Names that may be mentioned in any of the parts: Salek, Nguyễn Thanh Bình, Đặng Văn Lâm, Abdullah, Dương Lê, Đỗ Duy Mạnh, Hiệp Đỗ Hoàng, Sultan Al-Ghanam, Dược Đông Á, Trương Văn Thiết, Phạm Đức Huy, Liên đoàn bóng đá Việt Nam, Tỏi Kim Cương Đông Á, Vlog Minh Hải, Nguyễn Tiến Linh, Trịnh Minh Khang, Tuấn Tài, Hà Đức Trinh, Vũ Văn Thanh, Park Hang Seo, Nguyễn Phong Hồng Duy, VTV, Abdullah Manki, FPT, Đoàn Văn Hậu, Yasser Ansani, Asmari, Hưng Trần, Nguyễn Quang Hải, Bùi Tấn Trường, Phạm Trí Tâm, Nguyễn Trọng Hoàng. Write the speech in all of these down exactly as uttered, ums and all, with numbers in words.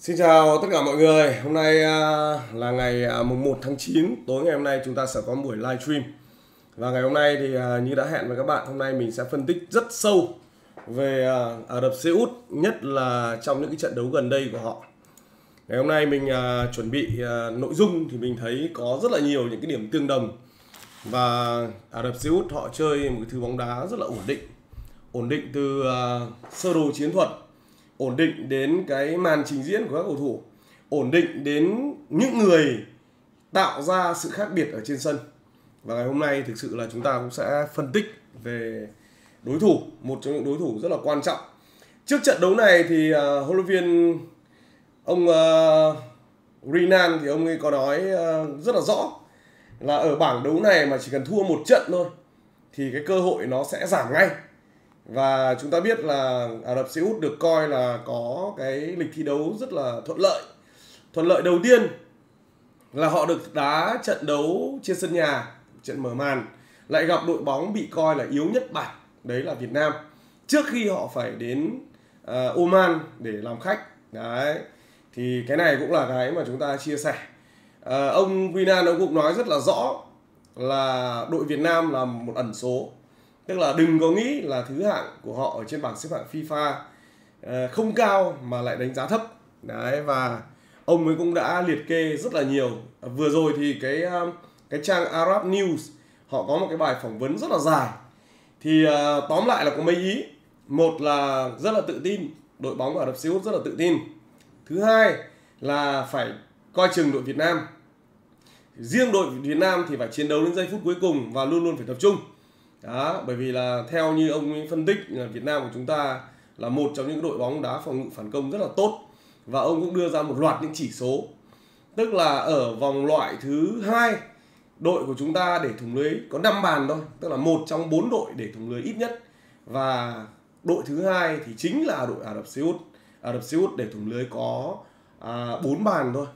Xin chào tất cả mọi người. Hôm nay là ngày mùng một tháng chín. Tối ngày hôm nay chúng ta sẽ có buổi live stream. Và ngày hôm nay thì như đã hẹn với các bạn, hôm nay mình sẽ phân tích rất sâu về Ả Rập Xê Út, nhất là trong những cái trận đấu gần đây của họ. Ngày hôm nay mình chuẩn bị nội dung thì mình thấy có rất là nhiều những cái điểm tương đồng. Và Ả Rập Xê Út họ chơi một thứ bóng đá rất là ổn định. Ổn định từ sơ đồ chiến thuật, ổn định đến cái màn trình diễn của các cầu thủ, ổn định đến những người tạo ra sự khác biệt ở trên sân. Và ngày hôm nay thực sự là chúng ta cũng sẽ phân tích về đối thủ, một trong những đối thủ rất là quan trọng. Trước trận đấu này thì uh, huấn luyện viên ông uh, Renan thì ông ấy có nói uh, rất là rõ là ở bảng đấu này mà chỉ cần thua một trận thôi thì cái cơ hội nó sẽ giảm ngay. Và chúng ta biết là Ả Rập Xê Út được coi là có cái lịch thi đấu rất là thuận lợi. Thuận lợi đầu tiên là họ được đá trận đấu trên sân nhà, trận mở màn, lại gặp đội bóng bị coi là yếu nhất bảng, đấy là Việt Nam, trước khi họ phải đến uh, Oman để làm khách. Đấy, thì cái này cũng là cái mà chúng ta chia sẻ. uh, Ông Vina ông cũng nói rất là rõ là đội Việt Nam là một ẩn số. Tức là đừng có nghĩ là thứ hạng của họ ở trên bảng xếp hạng FIFA không cao mà lại đánh giá thấp. Đấy, và ông ấy cũng đã liệt kê rất là nhiều. Vừa rồi thì cái cái trang Arab News họ có một cái bài phỏng vấn rất là dài. Thì tóm lại là có mấy ý. Một là rất là tự tin, đội bóng của Ả Rập Xê Út rất là tự tin. Thứ hai là phải coi chừng đội Việt Nam. Riêng đội Việt Nam thì phải chiến đấu đến giây phút cuối cùng và luôn luôn phải tập trung. Đó, bởi vì là theo như ông ấy phân tích là Việt Nam của chúng ta là một trong những đội bóng đá phòng ngự phản công rất là tốt. Và ông cũng đưa ra một loạt những chỉ số. Tức là ở vòng loại thứ hai, đội của chúng ta để thủng lưới có năm bàn thôi. Tức là một trong bốn đội để thủng lưới ít nhất. Và đội thứ hai thì chính là đội Ả Rập Xê Út. Ả Rập Xê Út để thủng lưới có à, bốn bàn thôi.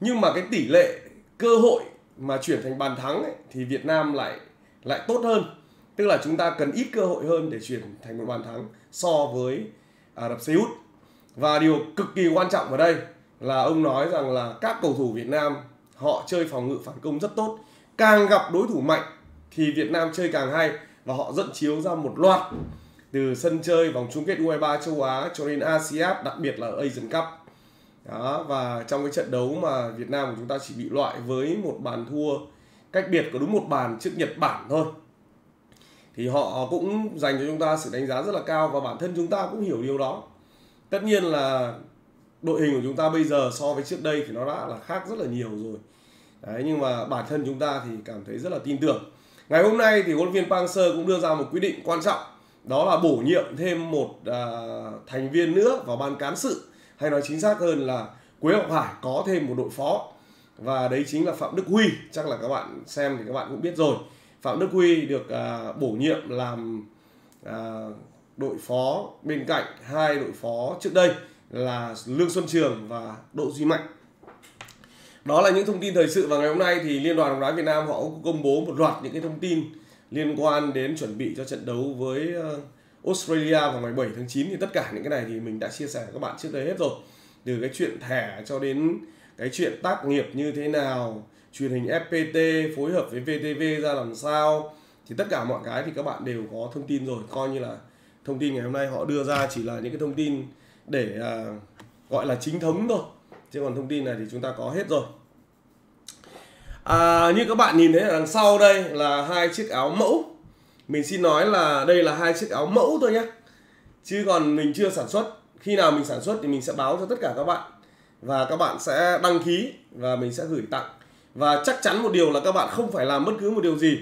Nhưng mà cái tỷ lệ cơ hội mà chuyển thành bàn thắng ấy, thì Việt Nam lại lại tốt hơn. Tức là chúng ta cần ít cơ hội hơn để chuyển thành một bàn thắng so với Ả Rập Xê Út. Và điều cực kỳ quan trọng ở đây là ông nói rằng là các cầu thủ Việt Nam họ chơi phòng ngự phản công rất tốt. Càng gặp đối thủ mạnh thì Việt Nam chơi càng hay. Và họ dẫn chiếu ra một loạt, từ sân chơi vòng chung kết u hai ba châu Á cho đến a si át, đặc biệt là Asian Cup. Đó, và trong cái trận đấu mà Việt Nam của chúng ta chỉ bị loại với một bàn thua cách biệt có đúng một bàn trước Nhật Bản thôi, thì họ cũng dành cho chúng ta sự đánh giá rất là cao. Và bản thân chúng ta cũng hiểu điều đó. Tất nhiên là đội hình của chúng ta bây giờ so với trước đây thì nó đã là khác rất là nhiều rồi. Đấy, nhưng mà bản thân chúng ta thì cảm thấy rất là tin tưởng. Ngày hôm nay thì huấn luyện viên Park Hang Seo cũng đưa ra một quyết định quan trọng. Đó là bổ nhiệm thêm một à, thành viên nữa vào ban cán sự. Hay nói chính xác hơn là Quế Ngọc Hải có thêm một đội phó. Và đấy chính là Phạm Đức Huy. Chắc là các bạn xem thì các bạn cũng biết rồi. Phạm Đức Huy được à, bổ nhiệm làm à, đội phó bên cạnh hai đội phó trước đây là Lương Xuân Trường và Đỗ Duy Mạnh. Đó là những thông tin thời sự. Và ngày hôm nay thì Liên đoàn bóng đá Việt Nam họ cũng công bố một loạt những cái thông tin liên quan đến chuẩn bị cho trận đấu với Australia vào ngày bảy tháng chín. Thì tất cả những cái này thì mình đã chia sẻ với các bạn trước đây hết rồi. Từ cái chuyện thẻ cho đến cái chuyện tác nghiệp như thế nào, truyền hình ép pê tê phối hợp với vê tê vê ra làm sao, thì tất cả mọi cái thì các bạn đều có thông tin rồi. Coi như là thông tin ngày hôm nay họ đưa ra chỉ là những cái thông tin để à, gọi là chính thống thôi. Chứ còn thông tin này thì chúng ta có hết rồi. à, Như các bạn nhìn thấy ở đằng sau đây là hai chiếc áo mẫu. Mình xin nói là đây là hai chiếc áo mẫu thôi nhé. Chứ còn mình chưa sản xuất. Khi nào mình sản xuất thì mình sẽ báo cho tất cả các bạn. Và các bạn sẽ đăng ký và mình sẽ gửi tặng. Và chắc chắn một điều là các bạn không phải làm bất cứ một điều gì.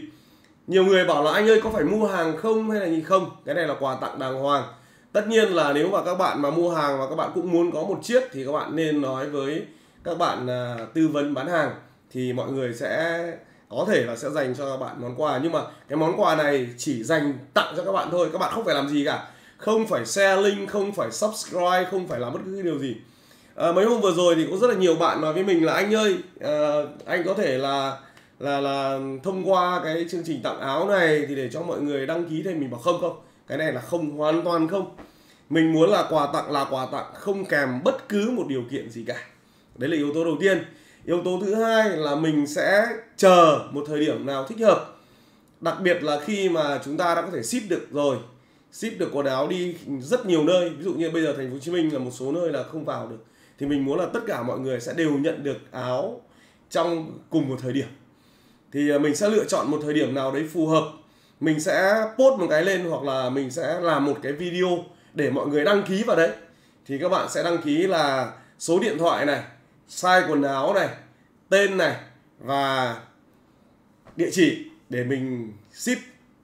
Nhiều người bảo là anh ơi có phải mua hàng không hay là gì không. Cái này là quà tặng đàng hoàng. Tất nhiên là nếu mà các bạn mà mua hàng và các bạn cũng muốn có một chiếc thì các bạn nên nói với các bạn uh, tư vấn bán hàng. Thì mọi người sẽ có thể là sẽ dành cho các bạn món quà. Nhưng mà cái món quà này chỉ dành tặng cho các bạn thôi. Các bạn không phải làm gì cả. Không phải share link, không phải subscribe, không phải làm bất cứ điều gì. À, mấy hôm vừa rồi thì có rất là nhiều bạn nói với mình là anh ơi à, anh có thể là là là thông qua cái chương trình tặng áo này thì để cho mọi người đăng ký thêm. Mình bảo không không, cái này là không, hoàn toàn không. Mình muốn là quà tặng là quà tặng, không kèm bất cứ một điều kiện gì cả. Đấy là yếu tố đầu tiên. Yếu tố thứ hai là mình sẽ chờ một thời điểm nào thích hợp. Đặc biệt là khi mà chúng ta đã có thể ship được rồi, ship được quần áo đi rất nhiều nơi. Ví dụ như bây giờ thành phố Hồ Chí Minh là một số nơi là không vào được. Thì mình muốn là tất cả mọi người sẽ đều nhận được áo trong cùng một thời điểm. Thì mình sẽ lựa chọn một thời điểm nào đấy phù hợp. Mình sẽ post một cái lên hoặc là mình sẽ làm một cái video để mọi người đăng ký vào đấy. Thì các bạn sẽ đăng ký là số điện thoại này, size quần áo này, tên này và địa chỉ để mình ship.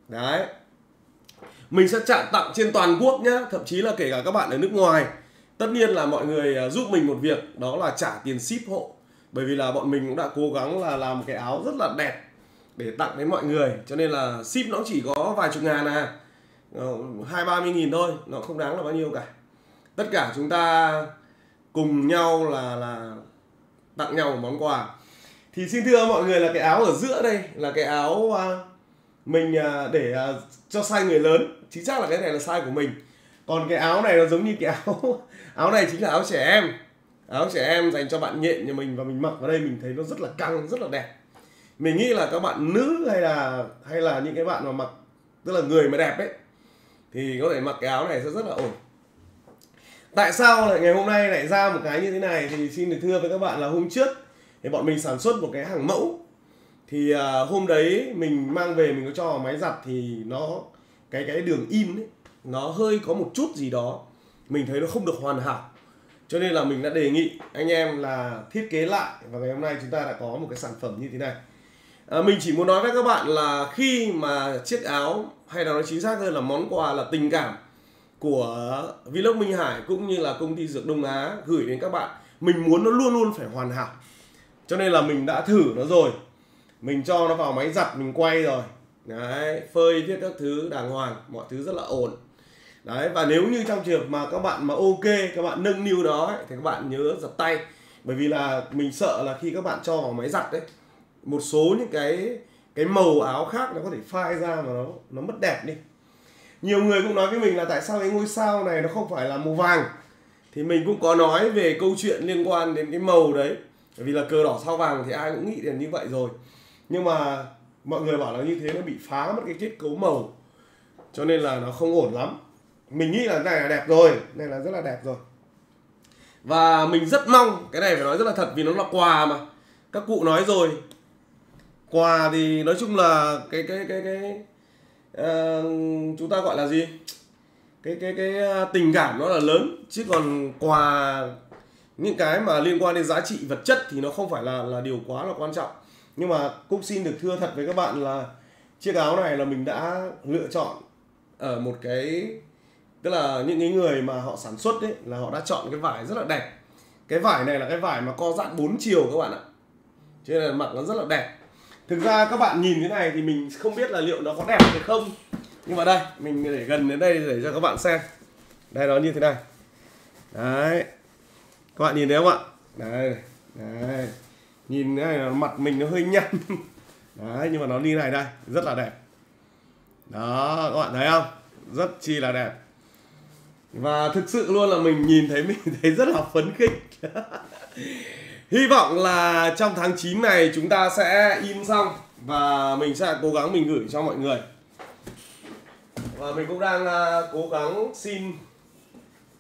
Đấy. Mình sẽ trả tặng trên toàn quốc nhé, thậm chí là kể cả các bạn ở nước ngoài. Tất nhiên là mọi người giúp mình một việc, đó là trả tiền ship hộ. Bởi vì là bọn mình cũng đã cố gắng là làm cái áo rất là đẹp để tặng đến mọi người. Cho nên là ship nó chỉ có vài chục ngàn à, hai ba mươi nghìn thôi, nó không đáng là bao nhiêu cả. Tất cả chúng ta cùng nhau là, là tặng nhau một món quà. Thì xin thưa mọi người là cái áo ở giữa đây là cái áo mình để cho size người lớn. Chính xác là cái này là size của mình. Còn cái áo này nó giống như cái áo áo này chính là áo trẻ em. Áo trẻ em dành cho bạn nhện nhà mình, và mình mặc vào đây mình thấy nó rất là căng, rất là đẹp. Mình nghĩ là các bạn nữ hay là hay là những cái bạn mà mặc, tức là người mà đẹp ấy, thì có thể mặc cái áo này sẽ rất là ổn. Tại sao lại ngày hôm nay lại ra một cái như thế này thì xin được thưa với các bạn là hôm trước thì bọn mình sản xuất một cái hàng mẫu. Thì hôm đấy mình mang về mình có cho vào máy giặt thì nó cái cái đường in ấy, nó hơi có một chút gì đó mình thấy nó không được hoàn hảo. Cho nên là mình đã đề nghị anh em là thiết kế lại, và ngày hôm nay chúng ta đã có một cái sản phẩm như thế này. à, Mình chỉ muốn nói với các bạn là khi mà chiếc áo, hay là nói chính xác hơn là món quà, là tình cảm của Vlog Minh Hải cũng như là công ty Dược Đông Á gửi đến các bạn, mình muốn nó luôn luôn phải hoàn hảo. Cho nên là mình đã thử nó rồi, mình cho nó vào máy giặt, mình quay rồi. Đấy, phơi viết các thứ đàng hoàng, mọi thứ rất là ổn. Đấy, và nếu như trong trường hợp mà các bạn mà ok, các bạn nâng niu đó ấy, thì các bạn nhớ giặt tay. Bởi vì là mình sợ là khi các bạn cho vào máy giặt đấy, một số những cái cái màu áo khác nó có thể phai ra mà nó nó mất đẹp đi. Nhiều người cũng nói với mình là tại sao cái ngôi sao này nó không phải là màu vàng. Thì mình cũng có nói về câu chuyện liên quan đến cái màu đấy. Bởi vì là cờ đỏ sao vàng thì ai cũng nghĩ đến như vậy rồi. Nhưng mà mọi người bảo là như thế nó bị phá mất cái kết cấu màu, cho nên là nó không ổn lắm. Mình nghĩ là này là đẹp rồi, này là rất là đẹp rồi. Và mình rất mong, cái này phải nói rất là thật vì nó là quà mà. Các cụ nói rồi, quà thì nói chung là cái cái cái cái uh, chúng ta gọi là gì? Cái cái cái tình cảm nó là lớn, chứ còn quà những cái mà liên quan đến giá trị vật chất thì nó không phải là là điều quá là quan trọng. Nhưng mà cũng xin được thưa thật với các bạn là chiếc áo này là mình đã lựa chọn ở một cái, tức là những cái người mà họ sản xuất ấy, là họ đã chọn cái vải rất là đẹp. Cái vải này là cái vải mà co giãn bốn chiều các bạn ạ, cho nên là mặc nó rất là đẹp. Thực ra các bạn nhìn thế này thì mình không biết là liệu nó có đẹp hay không, nhưng mà đây, mình để gần đến đây để cho các bạn xem. Đây, nó như thế này. Đấy, các bạn nhìn thấy không ạ? Đấy, đấy. Nhìn thế này là mặt mình nó hơi nhăn. Đấy, nhưng mà nó như này đây, rất là đẹp. Đó, các bạn thấy không? Rất chi là đẹp. Và thực sự luôn là mình nhìn thấy mình thấy rất là phấn khích. Hy vọng là trong tháng chín này chúng ta sẽ in xong và mình sẽ cố gắng mình gửi cho mọi người. Và mình cũng đang uh, cố gắng xin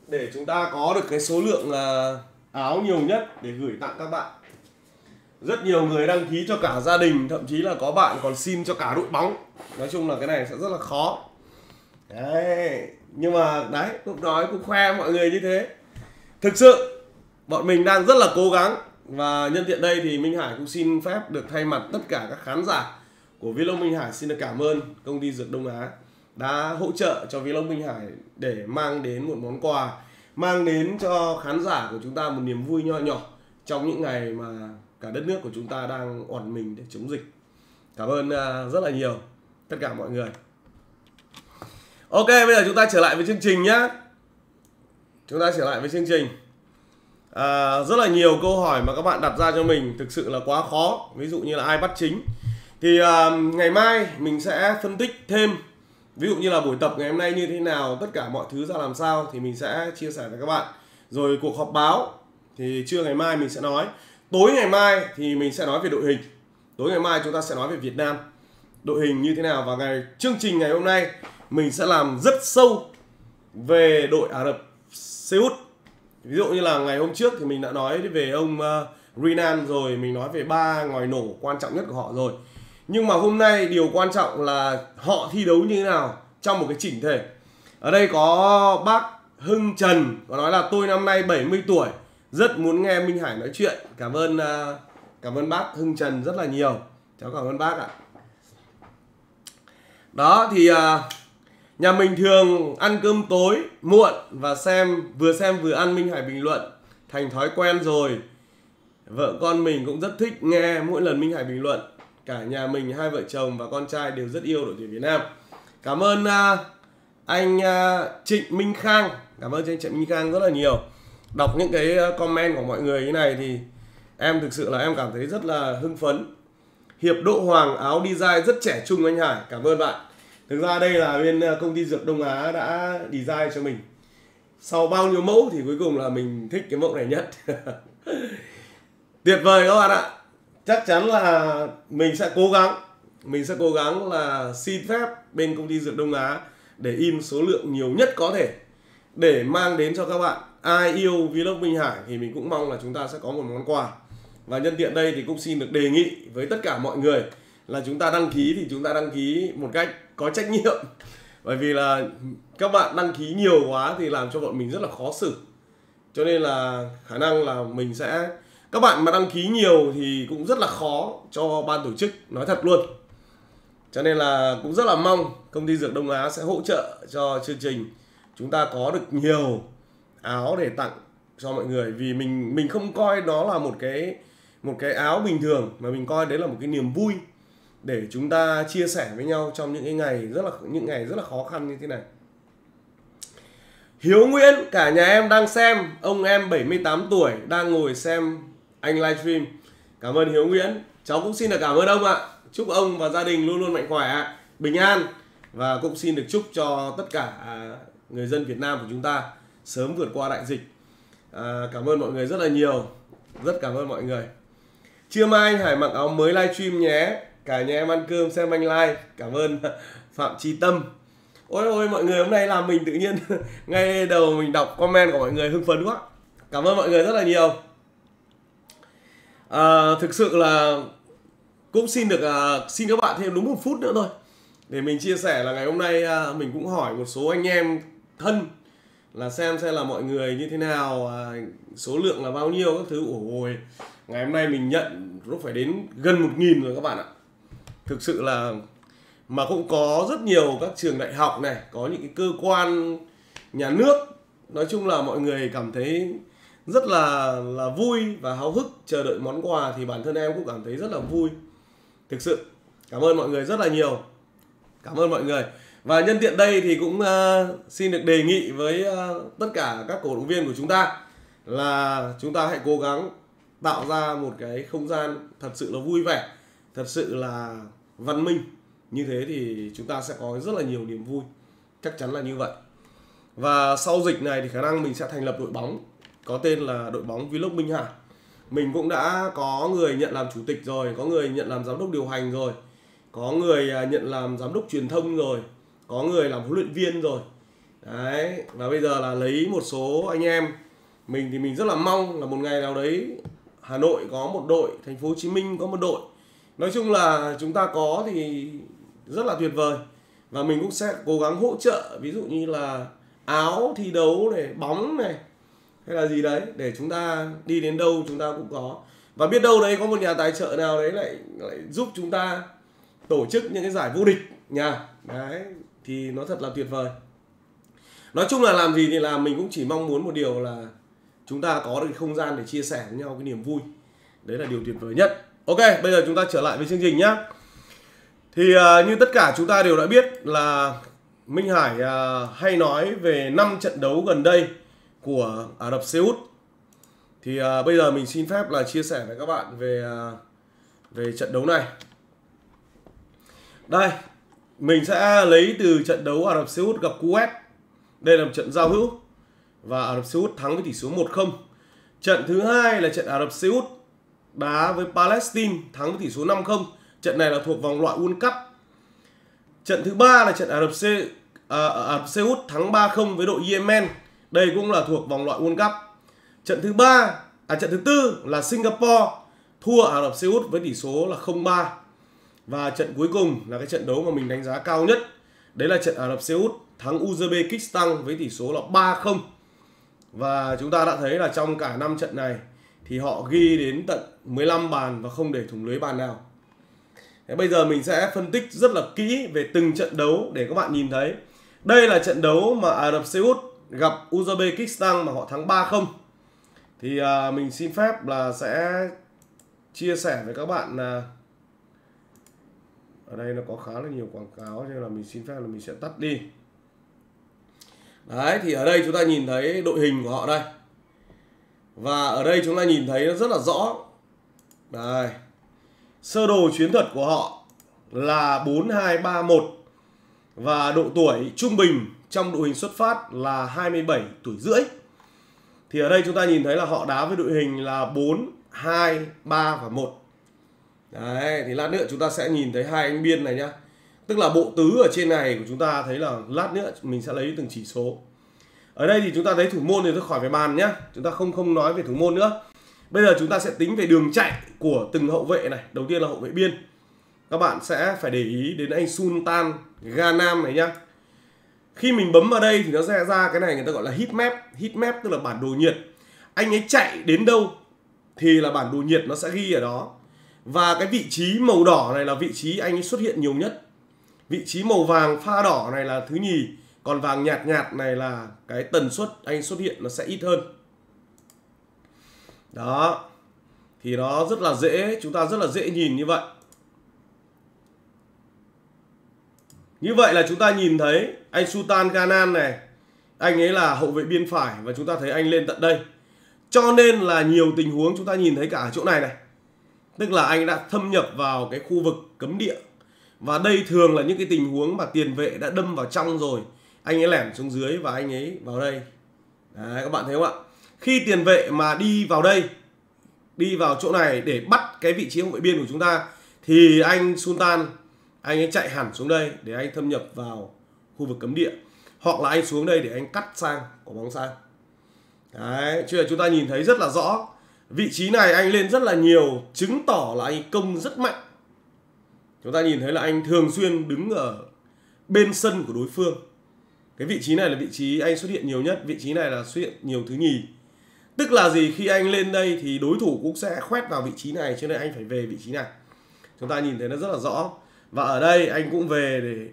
để chúng ta có được cái số lượng uh, áo nhiều nhất để gửi tặng các bạn. Rất nhiều người đăng ký cho cả gia đình, thậm chí là có bạn còn xin cho cả đội bóng. Nói chung là cái này sẽ rất là khó. Đấy, nhưng mà đấy, cũng nói cũng khoe mọi người như thế. Thực sự bọn mình đang rất là cố gắng. Và nhân tiện đây thì Minh Hải cũng xin phép được thay mặt tất cả các khán giả của Vlog Minh Hải xin được cảm ơn công ty Dược Đông Á đã hỗ trợ cho Vlog Minh Hải để mang đến một món quà, mang đến cho khán giả của chúng ta một niềm vui nho nhỏ trong những ngày mà cả đất nước của chúng ta đang oằn mình để chống dịch. Cảm ơn rất là nhiều tất cả mọi người. Ok, bây giờ chúng ta trở lại với chương trình nhé. Chúng ta trở lại với chương trình. à, Rất là nhiều câu hỏi mà các bạn đặt ra cho mình, thực sự là quá khó. Ví dụ như là ai bắt chính. Thì à, ngày mai mình sẽ phân tích thêm Ví dụ như là buổi tập ngày hôm nay như thế nào, tất cả mọi thứ ra làm sao thì mình sẽ chia sẻ với các bạn. Rồi cuộc họp báo thì trưa ngày mai mình sẽ nói. Tối ngày mai thì mình sẽ nói về đội hình. Tối ngày mai chúng ta sẽ nói về Việt Nam, đội hình như thế nào. Và ngày chương trình ngày hôm nay mình sẽ làm rất sâu về đội Ả Rập Xê Út. Ví dụ như là ngày hôm trước thì mình đã nói về ông Renan rồi, mình nói về ba ngòi nổ quan trọng nhất của họ rồi. Nhưng mà hôm nay điều quan trọng là họ thi đấu như thế nào trong một cái chỉnh thể. Ở đây có bác Hưng Trần có nói là tôi năm nay bảy mươi tuổi, rất muốn nghe Minh Hải nói chuyện. Cảm ơn cảm ơn bác Hưng Trần rất là nhiều. Cháu cảm ơn bác ạ. Đó thì nhà mình thường ăn cơm tối muộn và xem vừa xem vừa ăn Minh Hải bình luận, thành thói quen rồi. Vợ con mình cũng rất thích nghe mỗi lần Minh Hải bình luận. Cả nhà mình, hai vợ chồng và con trai đều rất yêu đội tuyển Việt Nam. Cảm ơn uh, anh uh, Trịnh Minh Khang. Cảm ơn anh Trịnh Minh Khang rất là nhiều. Đọc những cái comment của mọi người như này thì em thực sự là em cảm thấy rất là hưng phấn. Hiệp Đỗ Hoàng áo design rất trẻ trung anh Hải. Cảm ơn bạn. Thực ra đây là bên công ty Dược Đông Á đã design cho mình. Sau bao nhiêu mẫu thì cuối cùng là mình thích cái mẫu này nhất. Tuyệt vời các bạn ạ. Chắc chắn là mình sẽ cố gắng, mình sẽ cố gắng là xin phép bên công ty Dược Đông Á để in số lượng nhiều nhất có thể để mang đến cho các bạn. Ai yêu vlog Minh Hải thì mình cũng mong là chúng ta sẽ có một món quà. Và nhân tiện đây thì cũng xin được đề nghị với tất cả mọi người là chúng ta đăng ký thì chúng ta đăng ký một cách có trách nhiệm. Bởi vì là các bạn đăng ký nhiều quá thì làm cho bọn mình rất là khó xử. Cho nên là khả năng là mình sẽ... Các bạn mà đăng ký nhiều thì cũng rất là khó cho ban tổ chức, nói thật luôn. Cho nên là cũng rất là mong công ty Dược Đông Á sẽ hỗ trợ cho chương trình chúng ta có được nhiều áo để tặng cho mọi người. Vì mình mình không coi đó là một cái một cái áo bình thường, mà mình coi đấy là một cái niềm vui để chúng ta chia sẻ với nhau trong những cái ngày rất là những ngày rất là khó khăn như thế này. Hiếu Nguyễn, cả nhà em đang xem, ông em bảy mươi tám tuổi đang ngồi xem anh livestream. Cảm ơn Hiếu Nguyễn. Cháu cũng xin được cảm ơn ông ạ. Chúc ông và gia đình luôn luôn mạnh khỏe, bình an. Và cũng xin được chúc cho tất cả người dân Việt Nam của chúng ta sớm vượt qua đại dịch. à, Cảm ơn mọi người rất là nhiều. Rất cảm ơn mọi người. Trưa mai anh Hải mặc áo mới livestream nhé. Cả nhà em ăn cơm xem anh live. Cảm ơn Phạm Trí Tâm. Ôi ôi mọi người, hôm nay làm mình tự nhiên ngay đầu mình đọc comment của mọi người hưng phấn quá. Cảm ơn mọi người rất là nhiều. À, thực sự là cũng xin được à, xin các bạn thêm đúng một phút nữa thôi để mình chia sẻ là ngày hôm nay à, mình cũng hỏi một số anh em thân là xem xem là mọi người như thế nào, à, số lượng là bao nhiêu các thứ. Ôi ngày hôm nay mình nhận lúc phải đến gần một nghìn rồi các bạn ạ. Thực sự là mà cũng có rất nhiều các trường đại học này, có những cái cơ quan nhà nước. Nói chung là mọi người cảm thấy rất là là vui và háo hức chờ đợi món quà. Thì bản thân em cũng cảm thấy rất là vui. Thực sự cảm ơn mọi người rất là nhiều. Cảm ơn mọi người. Và nhân tiện đây thì cũng uh, xin được đề nghị với uh, tất cả các cổ động viên của chúng ta là chúng ta hãy cố gắng tạo ra một cái không gian thật sự là vui vẻ, thật sự là văn minh. Như thế thì chúng ta sẽ có rất là nhiều niềm vui. Chắc chắn là như vậy. Và sau dịch này thì khả năng mình sẽ thành lập đội bóng có tên là đội bóng Vlog Minh Hải. Mình cũng đã có người nhận làm chủ tịch rồi, có người nhận làm giám đốc điều hành rồi, có người nhận làm giám đốc truyền thông rồi, có người làm huấn luyện viên rồi. Đấy. Và bây giờ là lấy một số anh em. Mình thì mình rất là mong là một ngày nào đấy Hà Nội có một đội, Thành phố Hồ Chí Minh có một đội. Nói chung là chúng ta có thì rất là tuyệt vời. Và mình cũng sẽ cố gắng hỗ trợ, ví dụ như là áo thi đấu này, bóng này, hay là gì đấy, để chúng ta đi đến đâu chúng ta cũng có. Và biết đâu đấy có một nhà tài trợ nào đấy lại, lại giúp chúng ta tổ chức những cái giải vô địch nhà. Đấy, thì nó thật là tuyệt vời. Nói chung là làm gì thì làm, mình cũng chỉ mong muốn một điều là chúng ta có được không gian để chia sẻ với nhau cái niềm vui. Đấy là điều tuyệt vời nhất. Ok, bây giờ chúng ta trở lại với chương trình nhé. Thì uh, như tất cả chúng ta đều đã biết là Minh Hải uh, hay nói về năm trận đấu gần đây của Ả Rập Xê Út. Thì uh, bây giờ mình xin phép là chia sẻ với các bạn về uh, về trận đấu này. Đây, Mình sẽ lấy từ trận đấu Ả Rập Xê Út gặp Kuwait. Đây là một trận giao hữu và Ả Rập Xê Út thắng với tỷ số một không. Trận thứ hai là trận Ả Rập Xê Út đá với Palestine, thắng với tỷ số năm không. Trận này là thuộc vòng loại World Cup. Trận thứ ba là trận Ả Rập Xê à, Ả Rập Xê Út thắng ba không với đội Yemen. Đây cũng là thuộc vòng loại World Cup. Trận thứ ba à trận thứ tư là Singapore thua Ả Rập Xê Út với tỷ số là không ba. Và trận cuối cùng là cái trận đấu mà mình đánh giá cao nhất. Đấy là trận Ả Rập Xê Út thắng Uzbekistan với tỷ số là ba không. Và chúng ta đã thấy là trong cả năm trận này thì họ ghi đến tận mười lăm bàn và không để thủng lưới bàn nào. Thế bây giờ mình sẽ phân tích rất là kỹ về từng trận đấu để các bạn nhìn thấy. Đây là trận đấu mà Ả Rập Xê Út gặp Uzbekistan mà họ thắng ba không. Thì à, mình xin phép là sẽ chia sẻ với các bạn là ở đây nó có khá là nhiều quảng cáo nên là mình xin phép là mình sẽ tắt đi. Đấy, thì ở đây chúng ta nhìn thấy đội hình của họ đây. Và ở đây chúng ta nhìn thấy nó rất là rõ. Đây. Sơ đồ chiến thuật của họ là bốn hai ba một. Và độ tuổi trung bình trong đội hình xuất phát là hai mươi bảy tuổi rưỡi. Thì ở đây chúng ta nhìn thấy là họ đá với đội hình là bốn, hai, ba và một. Đấy, thì lát nữa chúng ta sẽ nhìn thấy hai anh biên này nhá. Tức là bộ tứ ở trên này của chúng ta thấy là lát nữa mình sẽ lấy từng chỉ số. Ở đây thì chúng ta thấy thủ môn thì tôi khỏi phải bàn nhá. Chúng ta không không nói về thủ môn nữa. Bây giờ chúng ta sẽ tính về đường chạy của từng hậu vệ này. Đầu tiên là hậu vệ biên. Các bạn sẽ phải để ý đến anh Sultan Al-Ghanam này nhá. Khi mình bấm vào đây thì nó sẽ ra cái này người ta gọi là heat map. Heat map tức là bản đồ nhiệt. Anh ấy chạy đến đâu thì là bản đồ nhiệt nó sẽ ghi ở đó. Và cái vị trí màu đỏ này là vị trí anh ấy xuất hiện nhiều nhất. Vị trí màu vàng pha đỏ này là thứ nhì. Còn vàng nhạt nhạt này là cái tần suất anh xuất hiện nó sẽ ít hơn. Đó. Thì nó rất là dễ. Chúng ta rất là dễ nhìn như vậy. Như vậy là chúng ta nhìn thấy anh Sultan Al-Ghanam này. Anh ấy là hậu vệ biên phải. Và chúng ta thấy anh lên tận đây. Cho nên là nhiều tình huống chúng ta nhìn thấy cả ở chỗ này này. Tức là anh đã thâm nhập vào cái khu vực cấm địa. Và đây thường là những cái tình huống mà tiền vệ đã đâm vào trong rồi. Anh ấy lẻn xuống dưới và anh ấy vào đây. Đấy, các bạn thấy không ạ? Khi tiền vệ mà đi vào đây, đi vào chỗ này để bắt cái vị trí hậu vệ biên của chúng ta, thì anh Sultan, anh ấy chạy hẳn xuống đây để anh thâm nhập vào khu vực cấm địa. Hoặc là anh xuống đây để anh cắt sang, có bóng sang. Đấy, chứ là chúng ta nhìn thấy rất là rõ. Vị trí này anh lên rất là nhiều, chứng tỏ là anh công rất mạnh. Chúng ta nhìn thấy là anh thường xuyên đứng ở bên sân của đối phương. Cái vị trí này là vị trí anh xuất hiện nhiều nhất. Vị trí này là xuất hiện nhiều thứ nhì. Tức là gì? Khi anh lên đây thì đối thủ cũng sẽ khoét vào vị trí này. Cho nên anh phải về vị trí này. Chúng ta nhìn thấy nó rất là rõ. Và ở đây anh cũng về để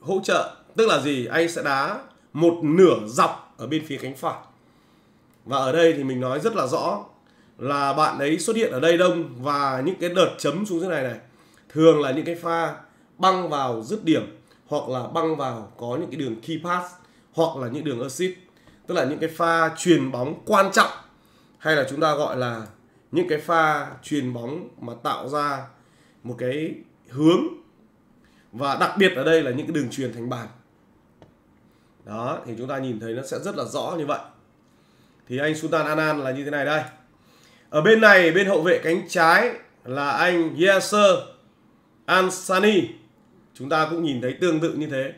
hỗ trợ. Tức là gì? Anh sẽ đá một nửa dọc ở bên phía cánh phải. Và ở đây thì mình nói rất là rõ là bạn ấy xuất hiện ở đây đông. Và những cái đợt chấm xuống dưới này này thường là những cái pha băng vào dứt điểm, hoặc là băng vào có những cái đường key pass, hoặc là những đường assist. Tức là những cái pha truyền bóng quan trọng, hay là chúng ta gọi là những cái pha truyền bóng mà tạo ra một cái hướng. Và đặc biệt ở đây là những cái đường truyền thành bàn. Đó, thì chúng ta nhìn thấy nó sẽ rất là rõ như vậy. Thì anh Sultan Al-Ghanam là như thế này đây. Ở bên này, bên hậu vệ cánh trái là anh Yasser Ansani. Chúng ta cũng nhìn thấy tương tự như thế.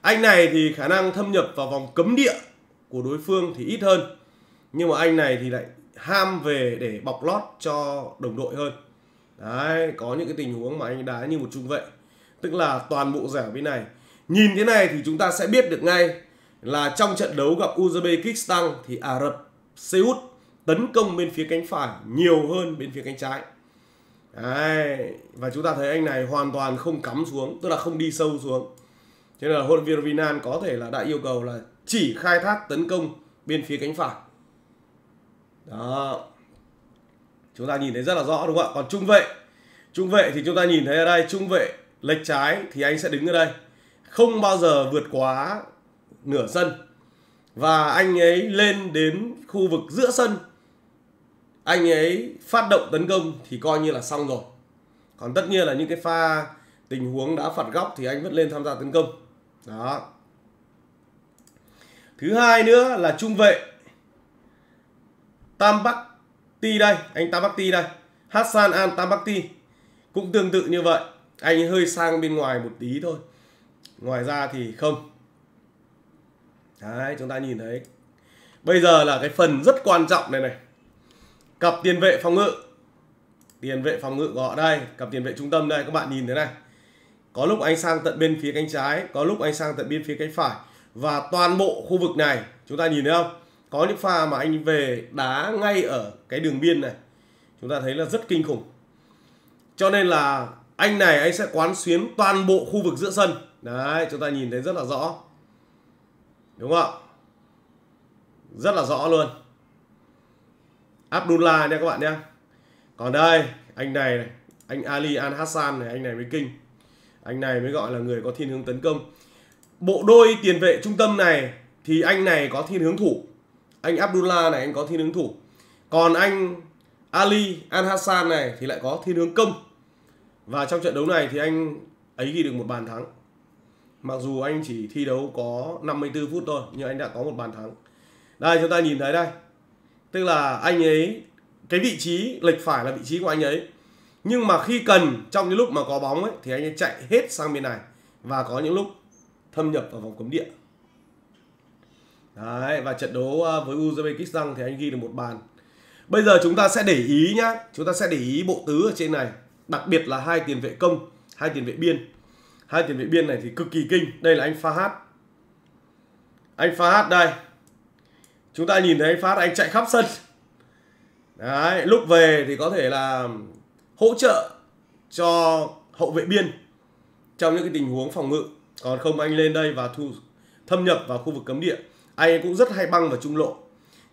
Anh này thì khả năng thâm nhập vào vòng cấm địa của đối phương thì ít hơn. Nhưng mà anh này thì lại ham về để bọc lót cho đồng đội hơn. Đấy, có những cái tình huống mà anh đá như một trung vệ. Tức là toàn bộ dẻo bên này. Nhìn thế này thì chúng ta sẽ biết được ngay là trong trận đấu gặp Uzbekistan thì Ả Rập Xê Út tấn công bên phía cánh phải nhiều hơn bên phía cánh trái. Đấy, và chúng ta thấy anh này hoàn toàn không cắm xuống, tức là không đi sâu xuống. Cho nên là huấn luyện viên Renan có thể là đã yêu cầu là chỉ khai thác tấn công bên phía cánh phải. Đó. Chúng ta nhìn thấy rất là rõ đúng không ạ? Còn trung vệ, trung vệ thì chúng ta nhìn thấy ở đây, trung vệ lệch trái thì anh sẽ đứng ở đây, không bao giờ vượt quá nửa sân. Và anh ấy lên đến khu vực giữa sân, anh ấy phát động tấn công thì coi như là xong rồi. Còn tất nhiên là những cái pha tình huống đã phạt góc thì anh vẫn lên tham gia tấn công. Đó. Thứ hai nữa là trung vệ Tam Bắc Ti đây, anh Tam Bắc Ti đây, Hassan Al Tam Bắc Ti cũng tương tự như vậy, anh hơi sang bên ngoài một tí thôi. Ngoài ra thì không. Đấy, chúng ta nhìn thấy. Bây giờ là cái phần rất quan trọng này này. Cặp tiền vệ phòng ngự. Tiền vệ phòng ngự của họ đây, cặp tiền vệ trung tâm đây, các bạn nhìn thế này. Có lúc anh sang tận bên phía cánh trái, có lúc anh sang tận bên phía cánh phải. Và toàn bộ khu vực này, chúng ta nhìn thấy không? Có những pha mà anh về đá ngay ở cái đường biên này. Chúng ta thấy là rất kinh khủng. Cho nên là anh này anh sẽ quán xuyến toàn bộ khu vực giữa sân. Đấy, chúng ta nhìn thấy rất là rõ. Đúng không ạ? Rất là rõ luôn. Abdullah nha các bạn nhé. Còn đây, anh này này, anh Ali Al-Hassan này, anh này mới kinh. Anh này mới gọi là người có thiên hướng tấn công. Bộ đôi tiền vệ trung tâm này thì anh này có thiên hướng thủ. Anh Abdullah này anh có thiên hướng thủ. Còn anh Ali Al-Hassan này thì lại có thiên hướng công. Và trong trận đấu này thì anh ấy ghi được một bàn thắng. Mặc dù anh chỉ thi đấu có năm mươi tư phút thôi, nhưng anh đã có một bàn thắng. Đây, chúng ta nhìn thấy đây. Tức là anh ấy, cái vị trí lệch phải là vị trí của anh ấy. Nhưng mà khi cần, trong những lúc mà có bóng ấy, thì anh ấy chạy hết sang bên này. Và có những lúc thâm nhập vào vòng cấm địa. Đấy, và trận đấu với Uzbekistan thì anh ghi được một bàn. Bây giờ chúng ta sẽ để ý nhá. Chúng ta sẽ để ý bộ tứ ở trên này. Đặc biệt là hai tiền vệ công, hai tiền vệ biên. Hai tiền vệ biên này thì cực kỳ kinh. Đây là anh Fahad. Anh Fahad đây. Chúng ta nhìn thấy anh Fahad anh chạy khắp sân. Đấy, lúc về thì có thể là hỗ trợ cho hậu vệ biên trong những cái tình huống phòng ngự. Còn không anh lên đây và thu, thâm nhập vào khu vực cấm địa. Anh cũng rất hay băng vào trung lộ.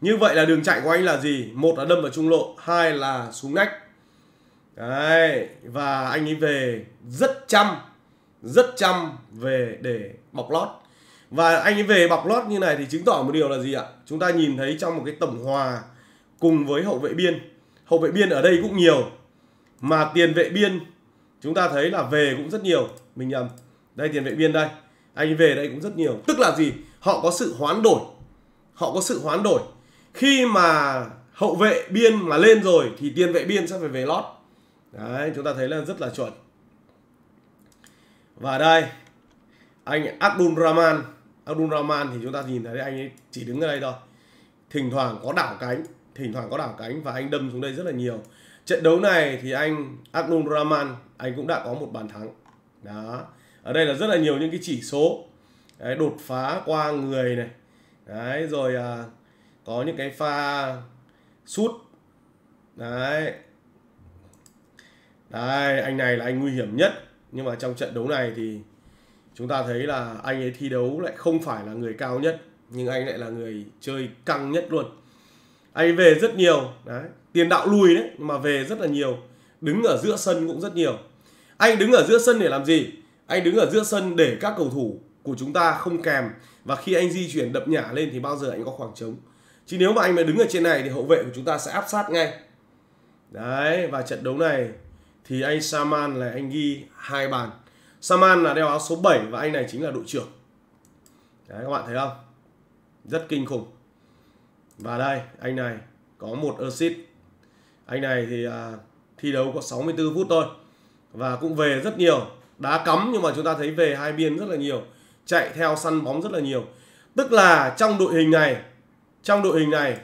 Như vậy là đường chạy của anh là gì? Một là đâm vào trung lộ, hai là xuống nách. Đấy, và anh ấy về rất chăm. Rất chăm về để bọc lót. Và anh ấy về bọc lót như này thì chứng tỏ một điều là gì ạ? Chúng ta nhìn thấy trong một cái tổng hòa cùng với hậu vệ biên. Hậu vệ biên ở đây cũng nhiều. Mà tiền vệ biên chúng ta thấy là về cũng rất nhiều. Mình nhầm. Đây tiền vệ biên đây. Anh ấy về đây cũng rất nhiều. Tức là gì? Họ có sự hoán đổi. Họ có sự hoán đổi. Khi mà hậu vệ biên mà lên rồi thì tiền vệ biên sẽ phải về lót. Đấy, chúng ta thấy là rất là chuẩn. Và đây, anh Abdul Rahman. Abdul Rahman thì chúng ta nhìn thấy anh ấy chỉ đứng ở đây thôi. Thỉnh thoảng có đảo cánh. Thỉnh thoảng có đảo cánh và anh đâm xuống đây rất là nhiều. Trận đấu này thì anh Abdul Rahman, anh cũng đã có một bàn thắng. Đó. Ở đây là rất là nhiều những cái chỉ số. Đấy, đột phá qua người này. Đấy, rồi à, có những cái pha sút. Đấy. Đấy, anh này là anh nguy hiểm nhất. Nhưng mà trong trận đấu này thì chúng ta thấy là anh ấy thi đấu lại không phải là người cao nhất. Nhưng anh lại là người chơi căng nhất luôn. Anh ấy về rất nhiều. Đấy, tiền đạo lùi đấy, mà về rất là nhiều. Đứng ở giữa sân cũng rất nhiều. Anh đứng ở giữa sân để làm gì? Anh đứng ở giữa sân để các cầu thủ của chúng ta không kèm. Và khi anh di chuyển đập nhả lên thì bao giờ anh có khoảng trống. Chứ nếu mà anh mà đứng ở trên này thì hậu vệ của chúng ta sẽ áp sát ngay. Đấy, và trận đấu này thì anh Salman là anh ghi hai bàn. Salman là đeo áo số bảy và anh này chính là đội trưởng. Đấy, các bạn thấy không? Rất kinh khủng. Và đây, anh này có một assist. Anh này thì à, thi đấu có sáu mươi tư phút thôi. Và cũng về rất nhiều. Đá cắm nhưng mà chúng ta thấy về hai biên rất là nhiều. Chạy theo săn bóng rất là nhiều. Tức là trong đội hình này, trong đội hình này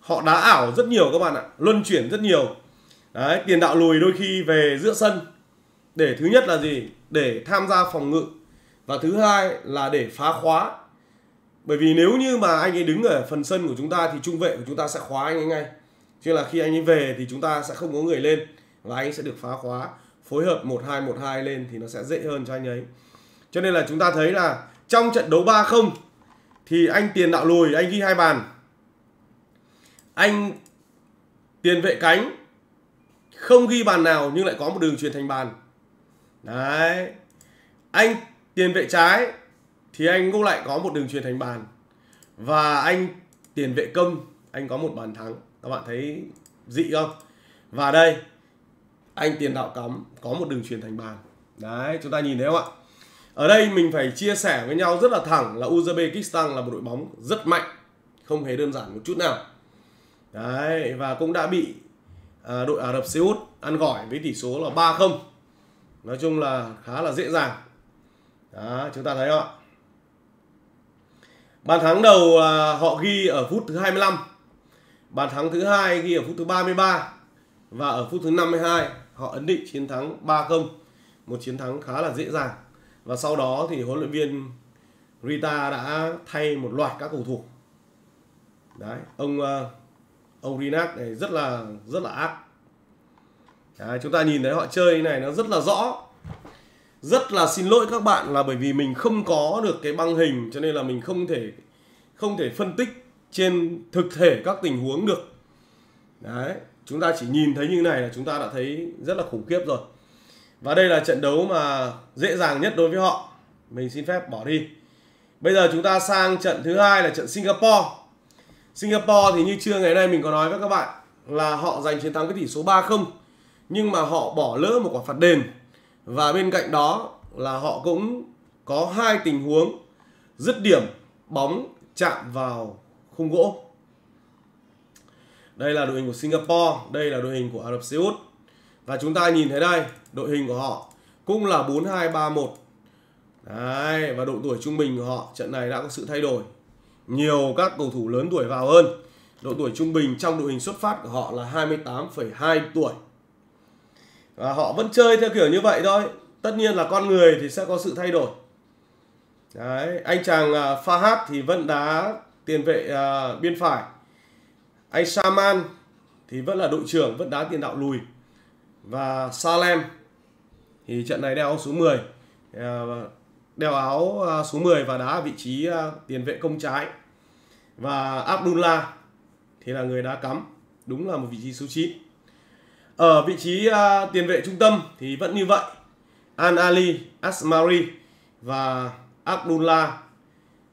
họ đá ảo rất nhiều các bạn ạ. Luân chuyển rất nhiều. Đấy, tiền đạo lùi đôi khi về giữa sân. Để thứ nhất là gì? Để tham gia phòng ngự. Và thứ hai là để phá khóa. Bởi vì nếu như mà anh ấy đứng ở phần sân của chúng ta thì trung vệ của chúng ta sẽ khóa anh ấy ngay. Chứ là khi anh ấy về thì chúng ta sẽ không có người lên. Và anh ấy sẽ được phá khóa. Phối hợp một hai một hai lên thì nó sẽ dễ hơn cho anh ấy. Cho nên là chúng ta thấy là trong trận đấu ba không thì anh tiền đạo lùi anh ghi hai bàn. Anh tiền vệ cánh không ghi bàn nào nhưng lại có một đường truyền thành bàn. Đấy. Anh tiền vệ trái thì anh cũng lại có một đường truyền thành bàn. Và anh tiền vệ công anh có một bàn thắng. Các bạn thấy dị không? Và đây anh tiền đạo cắm có một đường truyền thành bàn. Đấy, chúng ta nhìn thấy không ạ? Ở đây mình phải chia sẻ với nhau rất là thẳng là Uzbekistan là một đội bóng rất mạnh, không hề đơn giản một chút nào. Đấy, và cũng đã bị à, đội Ả Rập Xê Út ăn gỏi với tỷ số là ba không. Nói chung là khá là dễ dàng. Đó, chúng ta thấy không ạ? Bàn thắng đầu à, họ ghi ở phút thứ hai mươi lăm. Bàn thắng thứ hai ghi ở phút thứ ba mươi ba. Và ở phút thứ năm mươi hai họ ấn định chiến thắng ba không. Một chiến thắng khá là dễ dàng. Và sau đó thì huấn luyện viên Rita đã thay một loạt các cầu thủ. Đấy, ông ông Renan này rất là rất là ác. Đấy, chúng ta nhìn thấy họ chơi này nó rất là rõ. Rất là xin lỗi các bạn là bởi vì mình không có được cái băng hình cho nên là mình không thể không thể phân tích trên thực thể các tình huống được. Đấy, chúng ta chỉ nhìn thấy như này là chúng ta đã thấy rất là khủng khiếp rồi. Và đây là trận đấu mà dễ dàng nhất đối với họ. Mình xin phép bỏ đi. Bây giờ chúng ta sang trận thứ hai là trận Singapore. Singapore thì như trưa ngày nay mình có nói với các bạn là họ giành chiến thắng với tỷ số ba không. Nhưng mà họ bỏ lỡ một quả phạt đền. Và bên cạnh đó là họ cũng có hai tình huống dứt điểm bóng chạm vào khung gỗ. Đây là đội hình của Singapore. Đây là đội hình của Ả Rập Xê Út. Và chúng ta nhìn thấy đây, đội hình của họ cũng là bốn hai ba một. Đấy, và độ tuổi trung bình của họ trận này đã có sự thay đổi. Nhiều các cầu thủ lớn tuổi vào hơn. Độ tuổi trung bình trong đội hình xuất phát của họ là hai mươi tám phẩy hai tuổi. Và họ vẫn chơi theo kiểu như vậy thôi. Tất nhiên là con người thì sẽ có sự thay đổi. Đấy, anh chàng Fahad thì vẫn đá tiền vệ uh, biên phải. Anh Salman thì vẫn là đội trưởng, vẫn đá tiền đạo lùi. Và Salem thì trận này đeo áo số mười, đeo áo số mười và đá ở vị trí tiền vệ công trái. Và Abdullah thì là người đá cắm, đúng là một vị trí số chín. Ở vị trí tiền vệ trung tâm thì vẫn như vậy, An Ali Asmari và Abdullah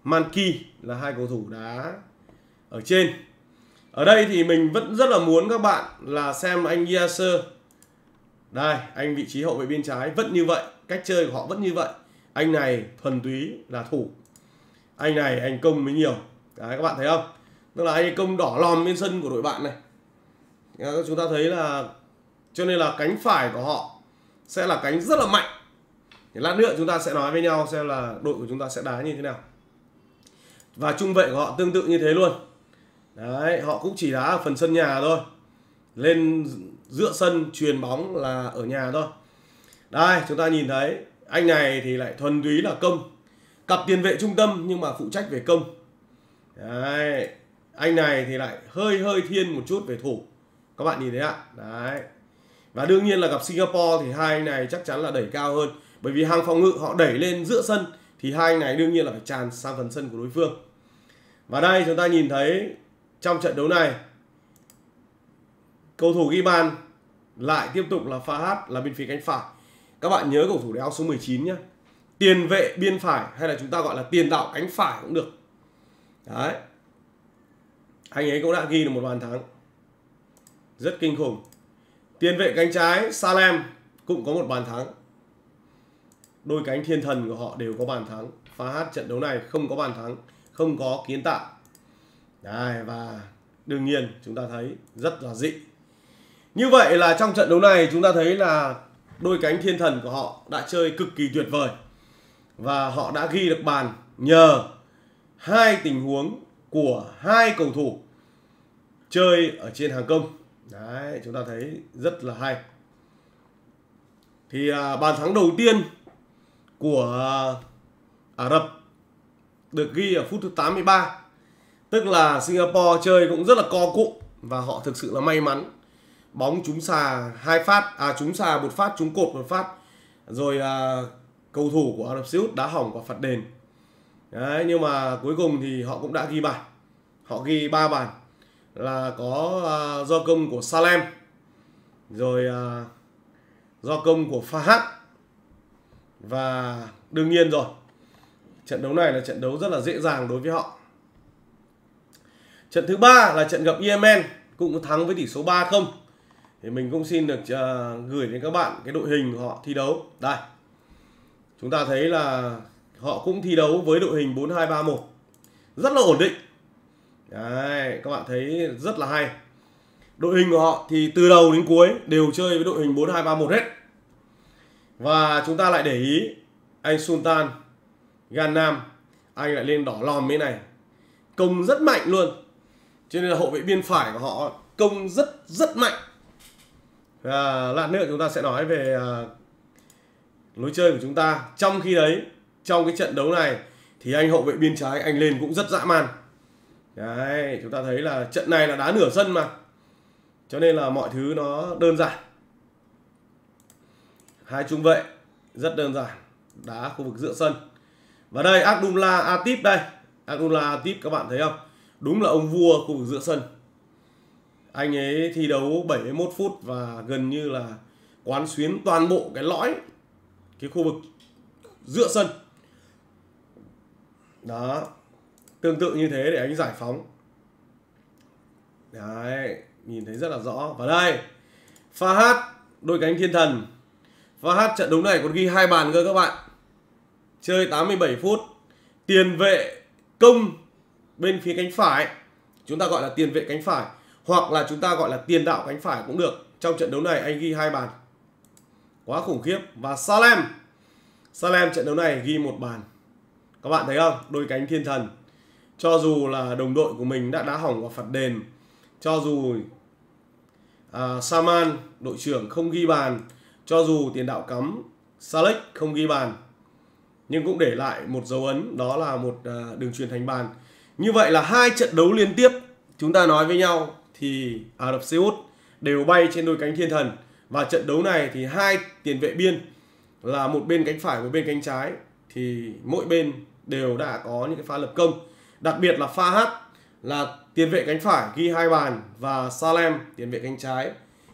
Manki là hai cầu thủ đá ở trên. Ở đây thì mình vẫn rất là muốn các bạn là xem anh Yasser. Đây, anh vị trí hậu vệ bên trái vẫn như vậy, cách chơi của họ vẫn như vậy. Anh này thuần túy là thủ. Anh này anh công mới nhiều. Đấy, các bạn thấy không? Tức là anh công đỏ lòm bên sân của đội bạn này. Chúng ta thấy là cho nên là cánh phải của họ sẽ là cánh rất là mạnh. Thì lát nữa chúng ta sẽ nói với nhau xem là đội của chúng ta sẽ đá như thế nào. Và trung vệ của họ tương tự như thế luôn. Đấy, họ cũng chỉ đá ở phần sân nhà thôi. Lên giữa sân truyền bóng là ở nhà thôi. Đây, chúng ta nhìn thấy anh này thì lại thuần túy là công. Cặp tiền vệ trung tâm nhưng mà phụ trách về công. Đấy, anh này thì lại hơi hơi thiên một chút về thủ. Các bạn nhìn thấy ạ. Đấy. Và đương nhiên là gặp Singapore thì hai anh này chắc chắn là đẩy cao hơn. Bởi vì hàng phòng ngự họ đẩy lên giữa sân thì hai anh này đương nhiên là phải tràn sang phần sân của đối phương. Và đây chúng ta nhìn thấy trong trận đấu này cầu thủ ghi bàn lại tiếp tục là Fahad là bên phía cánh phải. Các bạn nhớ cầu thủ đeo số mười chín nhé. Tiền vệ biên phải hay là chúng ta gọi là tiền đạo cánh phải cũng được. Đấy. Anh ấy cũng đã ghi được một bàn thắng. Rất kinh khủng. Tiền vệ cánh trái Salem cũng có một bàn thắng. Đôi cánh thiên thần của họ đều có bàn thắng. Fahad trận đấu này không có bàn thắng, không có kiến tạo. Đấy, và đương nhiên chúng ta thấy rất là dị. Như vậy là trong trận đấu này chúng ta thấy là đôi cánh thiên thần của họ đã chơi cực kỳ tuyệt vời. Và họ đã ghi được bàn nhờ hai tình huống của hai cầu thủ chơi ở trên hàng công. Đấy, chúng ta thấy rất là hay. Thì à, bàn thắng đầu tiên của à, Ả Rập được ghi ở phút thứ tám mươi ba. Tức là Singapore chơi cũng rất là co cụm. Và họ thực sự là may mắn. Bóng trúng xà hai phát, à trúng xà một phát, trúng cột một phát. Rồi à, cầu thủ của Ả Rập Xê Út đá hỏng quả phạt đền. Đấy, nhưng mà cuối cùng thì họ cũng đã ghi bàn. Họ ghi ba bàn. Là có à, do công của Salem. Rồi à, do công của Fahad. Và đương nhiên rồi, trận đấu này là trận đấu rất là dễ dàng đối với họ. Trận thứ ba là trận gặp Yemen, cũng thắng với tỷ số ba không. Thì mình cũng xin được uh, gửi đến các bạn cái đội hình của họ thi đấu. Đây, Chúng ta thấy là họ cũng thi đấu với đội hình bốn hai ba một. Rất là ổn định. Đấy, các bạn thấy rất là hay. Đội hình của họ thì từ đầu đến cuối đều chơi với đội hình bốn hai ba một hết. Và chúng ta lại để ý anh Sultan Al-Ghanam, anh lại lên đỏ lòm bên này. Công rất mạnh luôn. Cho nên là hậu vệ biên phải của họ công rất rất mạnh. Và lát nữa chúng ta sẽ nói về lối chơi của chúng ta. Trong khi đấy, trong cái trận đấu này thì anh hậu vệ biên trái anh lên cũng rất dã man. Đấy, chúng ta thấy là trận này là đá nửa sân mà. Cho nên là mọi thứ nó đơn giản. Hai trung vệ rất đơn giản, đá khu vực giữa sân. Và đây Abdullah Atip đây, Abdullah Atip các bạn thấy không? Đúng là ông vua khu vực giữa sân. Anh ấy thi đấu bảy mươi mốt phút và gần như là quán xuyến toàn bộ cái lõi, cái khu vực giữa sân. Đó, tương tự như thế để anh giải phóng. Đấy, nhìn thấy rất là rõ. Và đây Fahad, đôi cánh thiên thần. Fahad trận đấu này còn ghi hai bàn cơ các bạn. Chơi tám mươi bảy phút. Tiền vệ công bên phía cánh phải, chúng ta gọi là tiền vệ cánh phải, hoặc là chúng ta gọi là tiền đạo cánh phải cũng được. Trong trận đấu này anh ghi hai bàn, quá khủng khiếp. Và Salem, Salem trận đấu này ghi một bàn. Các bạn thấy không? Đôi cánh thiên thần. Cho dù là đồng đội của mình đã đá hỏng và phạt đền, cho dù à, Salman đội trưởng không ghi bàn, cho dù tiền đạo cắm Salek không ghi bàn, nhưng cũng để lại một dấu ấn, đó là một à, đường truyền thành bàn. Như vậy là hai trận đấu liên tiếp chúng ta nói với nhau thì Ả Rập Xê Út đều bay trên đôi cánh thiên thần. Và trận đấu này thì hai tiền vệ biên là một bên cánh phải một bên cánh trái thì mỗi bên đều đã có những cái pha lập công. Đặc biệt là Fahad là tiền vệ cánh phải ghi hai bàn và Salem tiền vệ cánh trái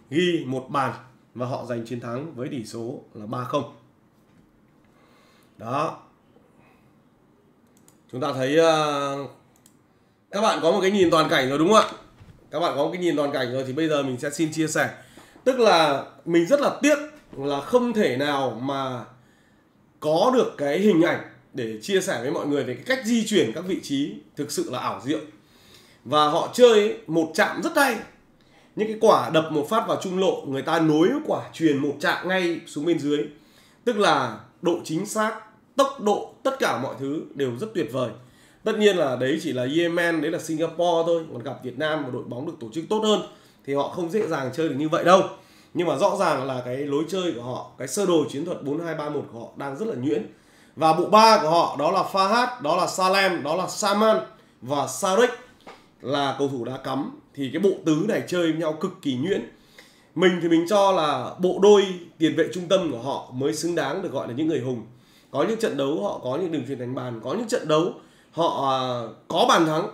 ghi một bàn, và họ giành chiến thắng với tỷ số là ba không. Đó. Chúng ta thấy uh, các bạn có một cái nhìn toàn cảnh rồi đúng không ạ? Các bạn có một cái nhìn toàn cảnh rồi thì bây giờ mình sẽ xin chia sẻ. Tức là mình rất là tiếc là không thể nào mà có được cái hình ảnh để chia sẻ với mọi người về cái cách di chuyển các vị trí thực sự là ảo diệu. Và họ chơi một chạm rất hay. Những cái quả đập một phát vào trung lộ, người ta nối quả truyền một chạm ngay xuống bên dưới. Tức là độ chính xác, tốc độ, tất cả mọi thứ đều rất tuyệt vời. Tất nhiên là đấy chỉ là Yemen, đấy là Singapore thôi. Còn gặp Việt Nam, một đội bóng được tổ chức tốt hơn thì họ không dễ dàng chơi được như vậy đâu. Nhưng mà rõ ràng là cái lối chơi của họ, cái sơ đồ chiến thuật bốn hai ba một của họ đang rất là nhuyễn. Và bộ ba của họ đó là Fahad, đó là Salem, đó là Salman và Sarek là cầu thủ đá cắm. Thì cái bộ tứ này chơi với nhau cực kỳ nhuyễn. Mình thì mình cho là bộ đôi tiền vệ trung tâm của họ mới xứng đáng được gọi là những người hùng. Có những trận đấu họ có những đường truyền thành bàn, có những trận đấu họ có bàn thắng.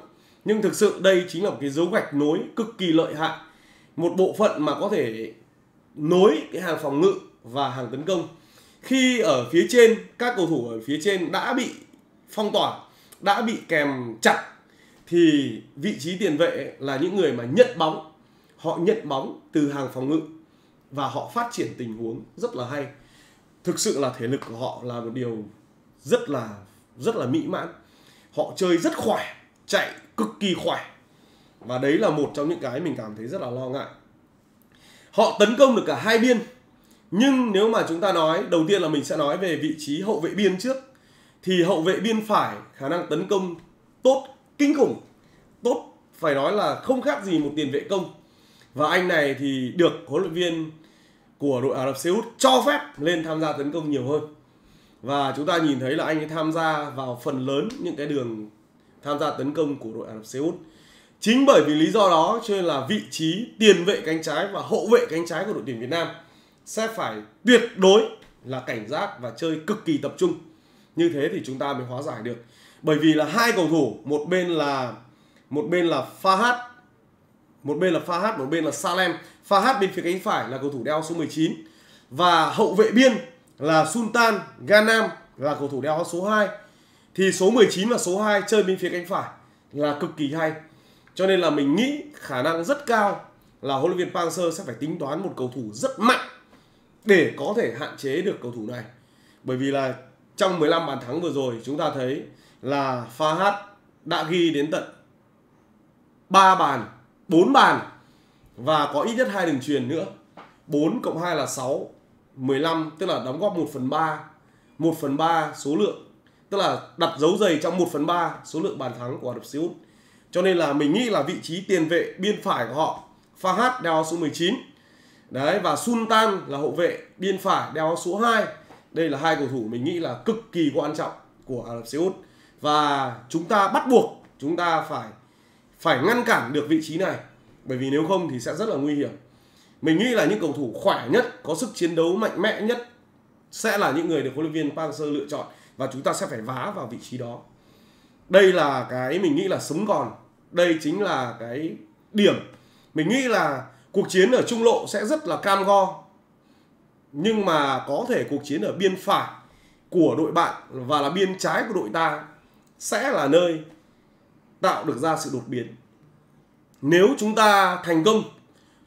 Nhưng thực sự đây chính là một cái dấu gạch nối cực kỳ lợi hại. Một bộ phận mà có thể nối cái hàng phòng ngự và hàng tấn công. Khi ở phía trên, các cầu thủ ở phía trên đã bị phong tỏa, đã bị kèm chặt, thì vị trí tiền vệ là những người mà nhận bóng. Họ nhận bóng từ hàng phòng ngự và họ phát triển tình huống rất là hay. Thực sự là thể lực của họ là một điều rất là rất là mỹ mãn. Họ chơi rất khỏe, chạy cực kỳ khỏe. Và đấy là một trong những cái mình cảm thấy rất là lo ngại. Họ tấn công được cả hai biên. Nhưng nếu mà chúng ta nói, đầu tiên là mình sẽ nói về vị trí hậu vệ biên trước. Thì hậu vệ biên phải khả năng tấn công tốt, kinh khủng. Tốt, phải nói là không khác gì một tiền vệ công. Và anh này thì được huấn luyện viên của đội Ả Rập Xê Út cho phép lên tham gia tấn công nhiều hơn. Và chúng ta nhìn thấy là anh ấy tham gia vào phần lớn những cái đường tham gia tấn công của đội Ả Rập Xê Út. Chính bởi vì lý do đó cho nên là vị trí tiền vệ cánh trái và hậu vệ cánh trái của đội tuyển Việt Nam sẽ phải tuyệt đối là cảnh giác và chơi cực kỳ tập trung. Như thế thì chúng ta mới hóa giải được. Bởi vì là hai cầu thủ, một bên là một bên là Fahad, một bên là Fahad, một bên là Salem. Fahad bên phía cánh phải là cầu thủ đeo số mười chín và hậu vệ biên là Sultan Al-Ghanam là cầu thủ đeo số hai. Thì số mười chín và số hai chơi bên phía cánh phải là cực kỳ hay. Cho nên là mình nghĩ khả năng rất cao là huấn luyện viên Park Hang Seo sẽ phải tính toán một cầu thủ rất mạnh để có thể hạn chế được cầu thủ này. Bởi vì là trong mười lăm bàn thắng vừa rồi chúng ta thấy là Fahad đã ghi đến tận ba bàn, bốn bàn và có ít nhất hai đường chuyền nữa. bốn cộng hai là sáu, mười lăm, tức là đóng góp một phần ba, một phần ba số lượng, tức là đặt dấu giày trong một phần ba số lượng bàn thắng của Ả Rập Xê Út. Cho nên là mình nghĩ là vị trí tiền vệ biên phải của họ, Fahad đeo số mười chín. Đấy, và Sultan là hậu vệ biên phải đeo số hai. Đây là hai cầu thủ mình nghĩ là cực kỳ quan trọng của Ả Rập Xê Út. Và chúng ta bắt buộc chúng ta phải phải ngăn cản được vị trí này, bởi vì nếu không thì sẽ rất là nguy hiểm. Mình nghĩ là những cầu thủ khỏe nhất, có sức chiến đấu mạnh mẽ nhất sẽ là những người được huấn luyện viên Park Hang Seo lựa chọn, và chúng ta sẽ phải vá vào vị trí đó. Đây là cái mình nghĩ là sống còn. Đây chính là cái điểm. Mình nghĩ là cuộc chiến ở trung lộ sẽ rất là cam go, nhưng mà có thể cuộc chiến ở biên phải của đội bạn và là biên trái của đội ta sẽ là nơi tạo được ra sự đột biến. Nếu chúng ta thành công,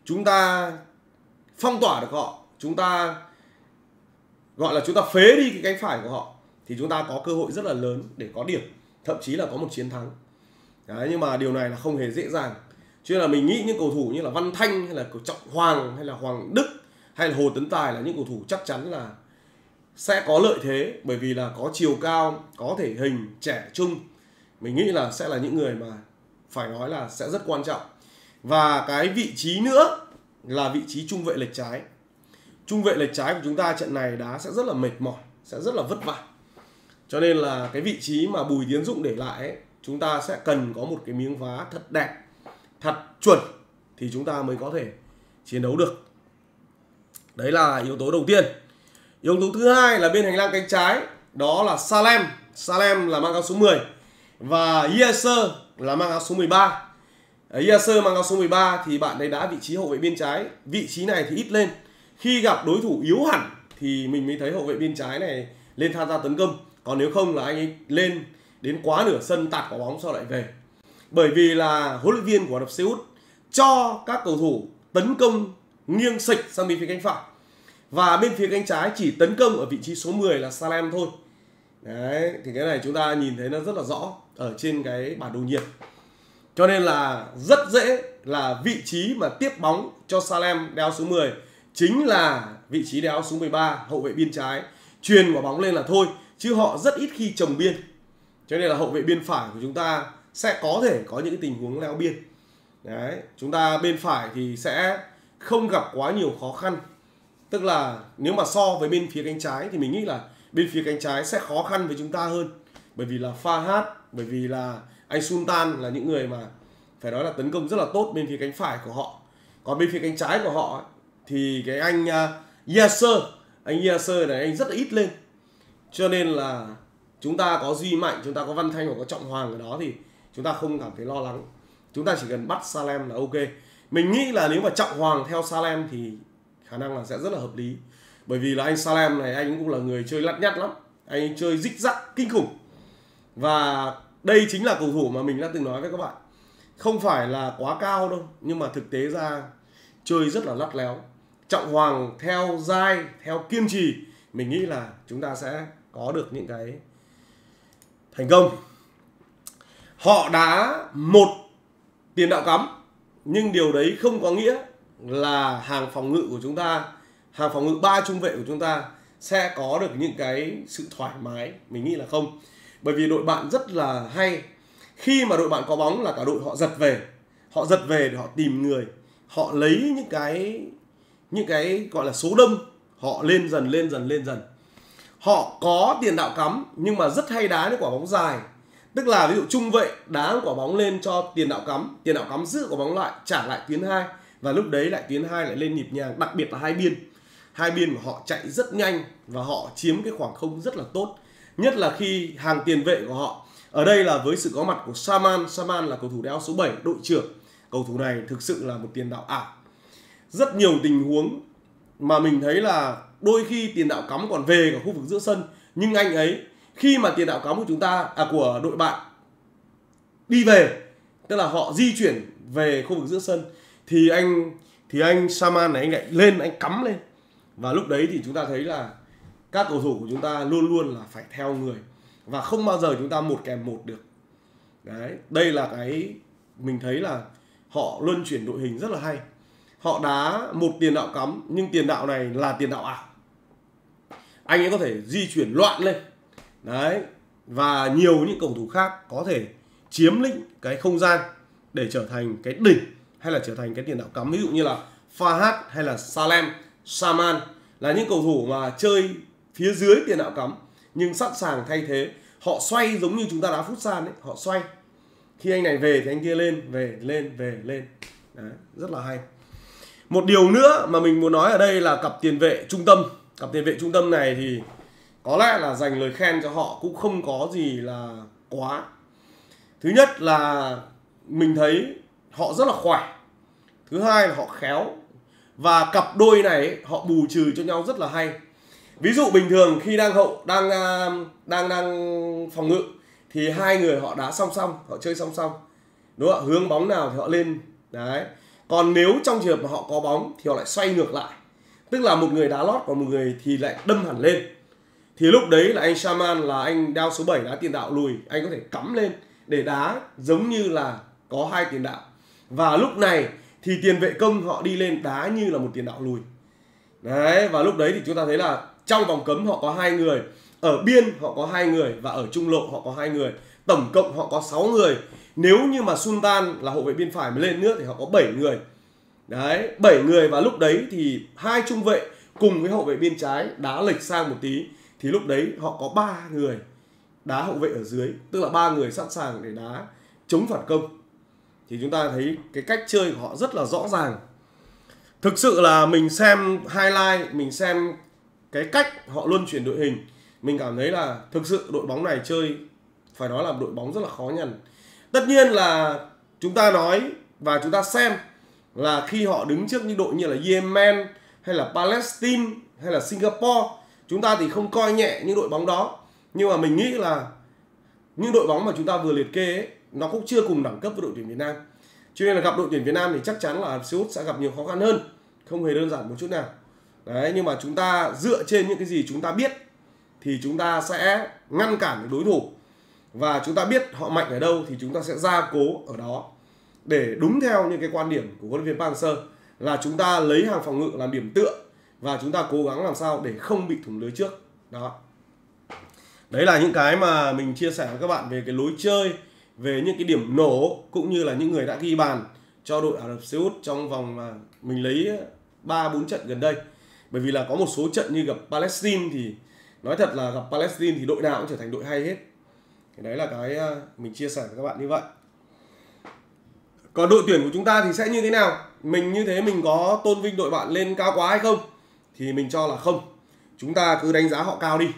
chúng ta phong tỏa được họ, chúng ta gọi là chúng ta phế đi cái cánh phải của họ, thì chúng ta có cơ hội rất là lớn để có điểm, thậm chí là có một chiến thắng. Đấy, nhưng mà điều này là không hề dễ dàng. Cho nên là mình nghĩ những cầu thủ như là Văn Thanh hay là Trọng Hoàng hay là Hoàng Đức hay là Hồ Tấn Tài là những cầu thủ chắc chắn là sẽ có lợi thế, bởi vì là có chiều cao, có thể hình, trẻ trung. Mình nghĩ là sẽ là những người mà phải nói là sẽ rất quan trọng. Và cái vị trí nữa là vị trí trung vệ lệch trái. Trung vệ lệch trái của chúng ta trận này đá sẽ rất là mệt mỏi, sẽ rất là vất vả. Cho nên là cái vị trí mà Bùi Tiến Dũng để lại ấy, chúng ta sẽ cần có một cái miếng vá thật đẹp, thật chuẩn thì chúng ta mới có thể chiến đấu được. Đấy là yếu tố đầu tiên. Yếu tố thứ hai là bên hành lang cánh trái, đó là Salem. Salem là mang áo số mười và Yeser là mang áo số mười ba. Yeser mang áo số mười ba thì bạn ấy đá vị trí hậu vệ biên trái. Vị trí này thì ít lên. Khi gặp đối thủ yếu hẳn thì mình mới thấy hậu vệ biên trái này lên tham gia tấn công. Còn nếu không là anh ấy lên đến quá nửa sân tạt quả bóng sau lại về. Bởi vì là huấn luyện viên của Ả Rập Xê Út cho các cầu thủ tấn công nghiêng sịch sang bên phía cánh phải. Và bên phía cánh trái chỉ tấn công ở vị trí số mười là Salem thôi. Đấy, thì cái này chúng ta nhìn thấy nó rất là rõ ở trên cái bản đồ nhiệt. Cho nên là rất dễ là vị trí mà tiếp bóng cho Salem đeo số mười chính là vị trí đeo số mười ba, hậu vệ biên trái. Chuyền quả bóng lên là thôi, chứ họ rất ít khi chồng biên. Cho nên là hậu vệ biên phải của chúng ta sẽ có thể có những cái tình huống leo biên. Đấy, chúng ta bên phải thì sẽ không gặp quá nhiều khó khăn. Tức là nếu mà so với bên phía cánh trái thì mình nghĩ là bên phía cánh trái sẽ khó khăn với chúng ta hơn. Bởi vì là Fahad, bởi vì là anh Sultan là những người mà phải nói là tấn công rất là tốt bên phía cánh phải của họ. Còn bên phía cánh trái của họ thì cái anh Yeser, anh Yeser này anh rất là ít lên. Cho nên là chúng ta có Duy Mạnh, chúng ta có Văn Thanh và có Trọng Hoàng ở đó thì chúng ta không cảm thấy lo lắng. Chúng ta chỉ cần bắt Salem là ok. Mình nghĩ là nếu mà Trọng Hoàng theo Salem thì khả năng là sẽ rất là hợp lý. Bởi vì là anh Salem này anh cũng là người chơi lắt nhắt lắm. Anh ấy chơi rích rắc kinh khủng. Và đây chính là cầu thủ mà mình đã từng nói với các bạn. Không phải là quá cao đâu, nhưng mà thực tế ra chơi rất là lắt léo. Trọng Hoàng theo dai, theo kiên trì, mình nghĩ là chúng ta sẽ có được những cái thành công. Họ đá một tiền đạo cắm, nhưng điều đấy không có nghĩa là hàng phòng ngự của chúng ta, hàng phòng ngự ba trung vệ của chúng ta sẽ có được những cái sự thoải mái. Mình nghĩ là không. Bởi vì đội bạn rất là hay. Khi mà đội bạn có bóng là cả đội họ giật về. Họ giật về để họ tìm người. Họ lấy những cái những cái gọi là số đông. Họ lên dần, lên dần, lên dần. Họ có tiền đạo cắm nhưng mà rất hay đá những quả bóng dài. Tức là ví dụ trung vệ đá quả bóng lên cho tiền đạo cắm. Tiền đạo cắm giữ quả bóng lại, trả lại tuyến hai. Và lúc đấy lại tuyến hai lại lên nhịp nhàng. Đặc biệt là hai biên. Hai biên của họ chạy rất nhanh và họ chiếm cái khoảng không rất là tốt. Nhất là khi hàng tiền vệ của họ, ở đây là với sự có mặt của Salman. Salman là cầu thủ đeo số bảy, đội trưởng. Cầu thủ này thực sự là một tiền đạo ảo. Rất nhiều tình huống mà mình thấy là đôi khi tiền đạo cắm còn về cả khu vực giữa sân, nhưng anh ấy khi mà tiền đạo cắm của chúng ta, à của đội bạn đi về, tức là họ di chuyển về khu vực giữa sân, thì anh thì anh Salman này anh lại lên, anh cắm lên. Và lúc đấy thì chúng ta thấy là các cầu thủ của chúng ta luôn luôn là phải theo người và không bao giờ chúng ta một kèm một được. Đấy, đây là cái mình thấy là họ luân chuyển đội hình rất là hay. Họ đá một tiền đạo cắm, nhưng tiền đạo này là tiền đạo ảo. Anh ấy có thể di chuyển loạn lên. Đấy, và nhiều những cầu thủ khác có thể chiếm lĩnh cái không gian để trở thành cái đỉnh hay là trở thành cái tiền đạo cắm. Ví dụ như là Fahad hay là Salem, Salman là những cầu thủ mà chơi phía dưới tiền đạo cắm nhưng sẵn sàng thay thế. Họ xoay giống như chúng ta đá futsal ấy, họ xoay. Khi anh này về thì anh kia lên, về, lên, về, lên. Đấy, rất là hay. Một điều nữa mà mình muốn nói ở đây là cặp tiền vệ trung tâm. Cặp tiền vệ trung tâm này thì có lẽ là dành lời khen cho họ cũng không có gì là quá. Thứ nhất là mình thấy họ rất là khỏe. Thứ hai là họ khéo. Và cặp đôi này họ bù trừ cho nhau rất là hay. Ví dụ bình thường khi đang hậu, đang đang đang phòng ngự thì hai người họ đá song song, họ chơi song song. Đúng không? Hướng bóng nào thì họ lên. Đấy. Còn nếu trong trường hợp mà họ có bóng thì họ lại xoay ngược lại. Tức là một người đá lót còn một người thì lại đâm hẳn lên. Thì lúc đấy là anh Salman là anh đao số bảy đá tiền đạo lùi, anh có thể cắm lên để đá giống như là có hai tiền đạo. Và lúc này thì tiền vệ công họ đi lên đá như là một tiền đạo lùi. Đấy, và lúc đấy thì chúng ta thấy là trong vòng cấm họ có hai người, ở biên họ có hai người và ở trung lộ họ có hai người. Tổng cộng họ có sáu người. Nếu như mà Sultan là hậu vệ biên phải mới lên nữa thì họ có bảy người. Đấy, bảy người, và lúc đấy thì hai trung vệ cùng với hậu vệ biên trái đá lệch sang một tí thì lúc đấy họ có ba người đá hậu vệ ở dưới, tức là ba người sẵn sàng để đá chống phản công. Thì chúng ta thấy cái cách chơi của họ rất là rõ ràng. Thực sự là mình xem highlight, mình xem cái cách họ luân chuyển đội hình, mình cảm thấy là thực sự đội bóng này chơi phải nói là đội bóng rất là khó nhằn. Tất nhiên là chúng ta nói và chúng ta xem là khi họ đứng trước những đội như là Yemen hay là Palestine hay là Singapore, chúng ta thì không coi nhẹ những đội bóng đó. Nhưng mà mình nghĩ là những đội bóng mà chúng ta vừa liệt kê ấy, nó cũng chưa cùng đẳng cấp với đội tuyển Việt Nam. Cho nên là gặp đội tuyển Việt Nam thì chắc chắn là Ả rập Xê út sẽ gặp nhiều khó khăn hơn, không hề đơn giản một chút nào. Đấy, nhưng mà chúng ta dựa trên những cái gì chúng ta biết thì chúng ta sẽ ngăn cản được đối thủ. Và chúng ta biết họ mạnh ở đâu thì chúng ta sẽ gia cố ở đó. Để đúng theo những cái quan điểm của huấn luyện viên Park Hang Seo là chúng ta lấy hàng phòng ngự làm điểm tựa và chúng ta cố gắng làm sao để không bị thủng lưới trước. Đó. Đấy là những cái mà mình chia sẻ với các bạn về cái lối chơi, về những cái điểm nổ cũng như là những người đã ghi bàn cho đội Ả rập Xê út trong vòng mà mình lấy ba bốn trận gần đây. Bởi vì là có một số trận như gặp Palestine thì nói thật là gặp Palestine thì đội nào cũng trở thành đội hay hết. Thì đấy là cái mình chia sẻ với các bạn như vậy. Còn đội tuyển của chúng ta thì sẽ như thế nào? Mình như thế mình có tôn vinh đội bạn lên cao quá hay không? Thì mình cho là không. Chúng ta cứ đánh giá họ cao đi.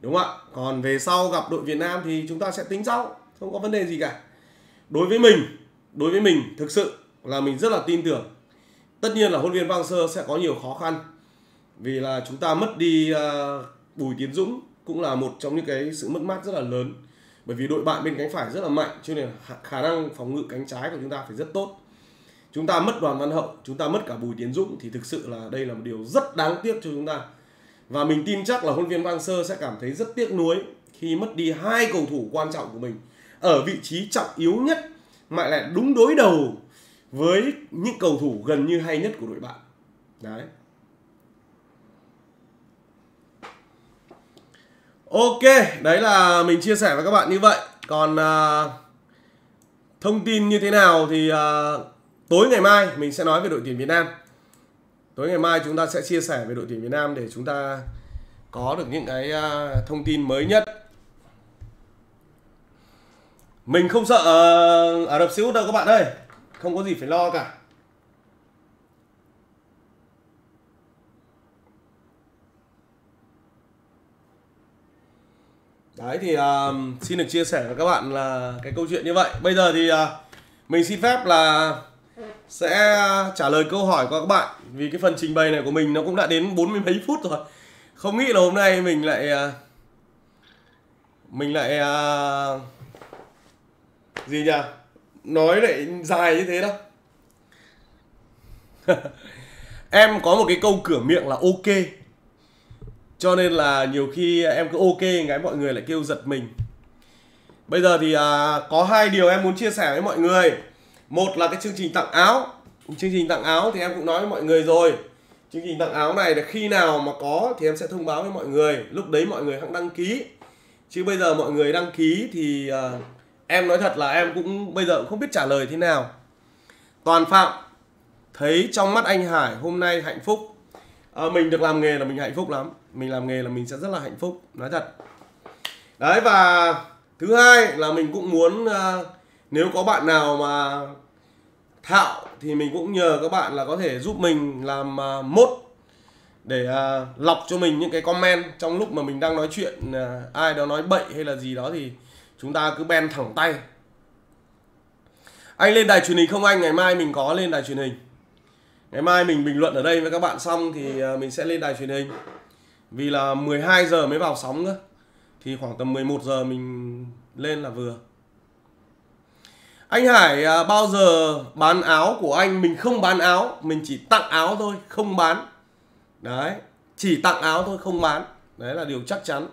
Đúng không ạ? Còn về sau gặp đội Việt Nam thì chúng ta sẽ tính sau. Không có vấn đề gì cả. Đối với mình, đối với mình thực sự là mình rất là tin tưởng. Tất nhiên là huấn luyện viên Park Hang Seo sẽ có nhiều khó khăn. Vì là chúng ta mất đi uh, Bùi Tiến Dũng cũng là một trong những cái sự mất mát rất là lớn. Bởi vì đội bạn bên cánh phải rất là mạnh, cho nên khả năng phòng ngự cánh trái của chúng ta phải rất tốt. Chúng ta mất Đoàn Văn Hậu, chúng ta mất cả Bùi Tiến Dũng thì thực sự là đây là một điều rất đáng tiếc cho chúng ta. Và mình tin chắc là huấn luyện viên Park Hang Seo sẽ cảm thấy rất tiếc nuối khi mất đi hai cầu thủ quan trọng của mình ở vị trí trọng yếu nhất mà lại đúng đối đầu với những cầu thủ gần như hay nhất của đội bạn. Đấy. Ok, đấy là mình chia sẻ với các bạn như vậy. Còn à, thông tin như thế nào thì à, tối ngày mai mình sẽ nói về đội tuyển Việt Nam. Tối ngày mai chúng ta sẽ chia sẻ về đội tuyển Việt Nam để chúng ta có được những cái à, thông tin mới nhất. Mình không sợ uh, Ả rập Xê út đâu các bạn ơi. Không có gì phải lo cả. Đấy thì uh, xin được chia sẻ với các bạn là cái câu chuyện như vậy. Bây giờ thì uh, mình xin phép là sẽ trả lời câu hỏi của các bạn. Vì cái phần trình bày này của mình nó cũng đã đến bốn mươi mấy phút rồi. Không nghĩ là hôm nay mình lại uh, Mình lại uh, gì nhỉ? Nói lại dài như thế đâu. Em có một cái câu cửa miệng là ok. Cho nên là nhiều khi em cứ ok cái mọi người lại kêu giật mình. Bây giờ thì à, có hai điều em muốn chia sẻ với mọi người. Một là cái chương trình tặng áo. Chương trình tặng áo thì em cũng nói với mọi người rồi. Chương trình tặng áo này là khi nào mà có thì em sẽ thông báo với mọi người. Lúc đấy mọi người hãng đăng ký. Chứ bây giờ mọi người đăng ký thì à, em nói thật là em cũng bây giờ cũng không biết trả lời thế nào. Toàn Phạm thấy trong mắt anh Hải hôm nay hạnh phúc. À, mình được làm nghề là mình hạnh phúc lắm. Mình làm nghề là mình sẽ rất là hạnh phúc, nói thật. Đấy, và thứ hai là mình cũng muốn à, nếu có bạn nào mà thạo thì mình cũng nhờ các bạn là có thể giúp mình làm à, mốt để à, lọc cho mình những cái comment trong lúc mà mình đang nói chuyện, à, ai đó nói bậy hay là gì đó thì chúng ta cứ ban thẳng tay. Anh lên đài truyền hình không anh? Ngày mai mình có lên đài truyền hình. Ngày mai mình bình luận ở đây với các bạn xong thì à, mình sẽ lên đài truyền hình. Vì là mười hai giờ mới vào sóng nữa. Thì khoảng tầm mười một giờ mình lên là vừa. Anh Hải à, bao giờ bán áo của anh? Mình không bán áo, mình chỉ tặng áo thôi, không bán. Đấy, chỉ tặng áo thôi, không bán. Đấy là điều chắc chắn.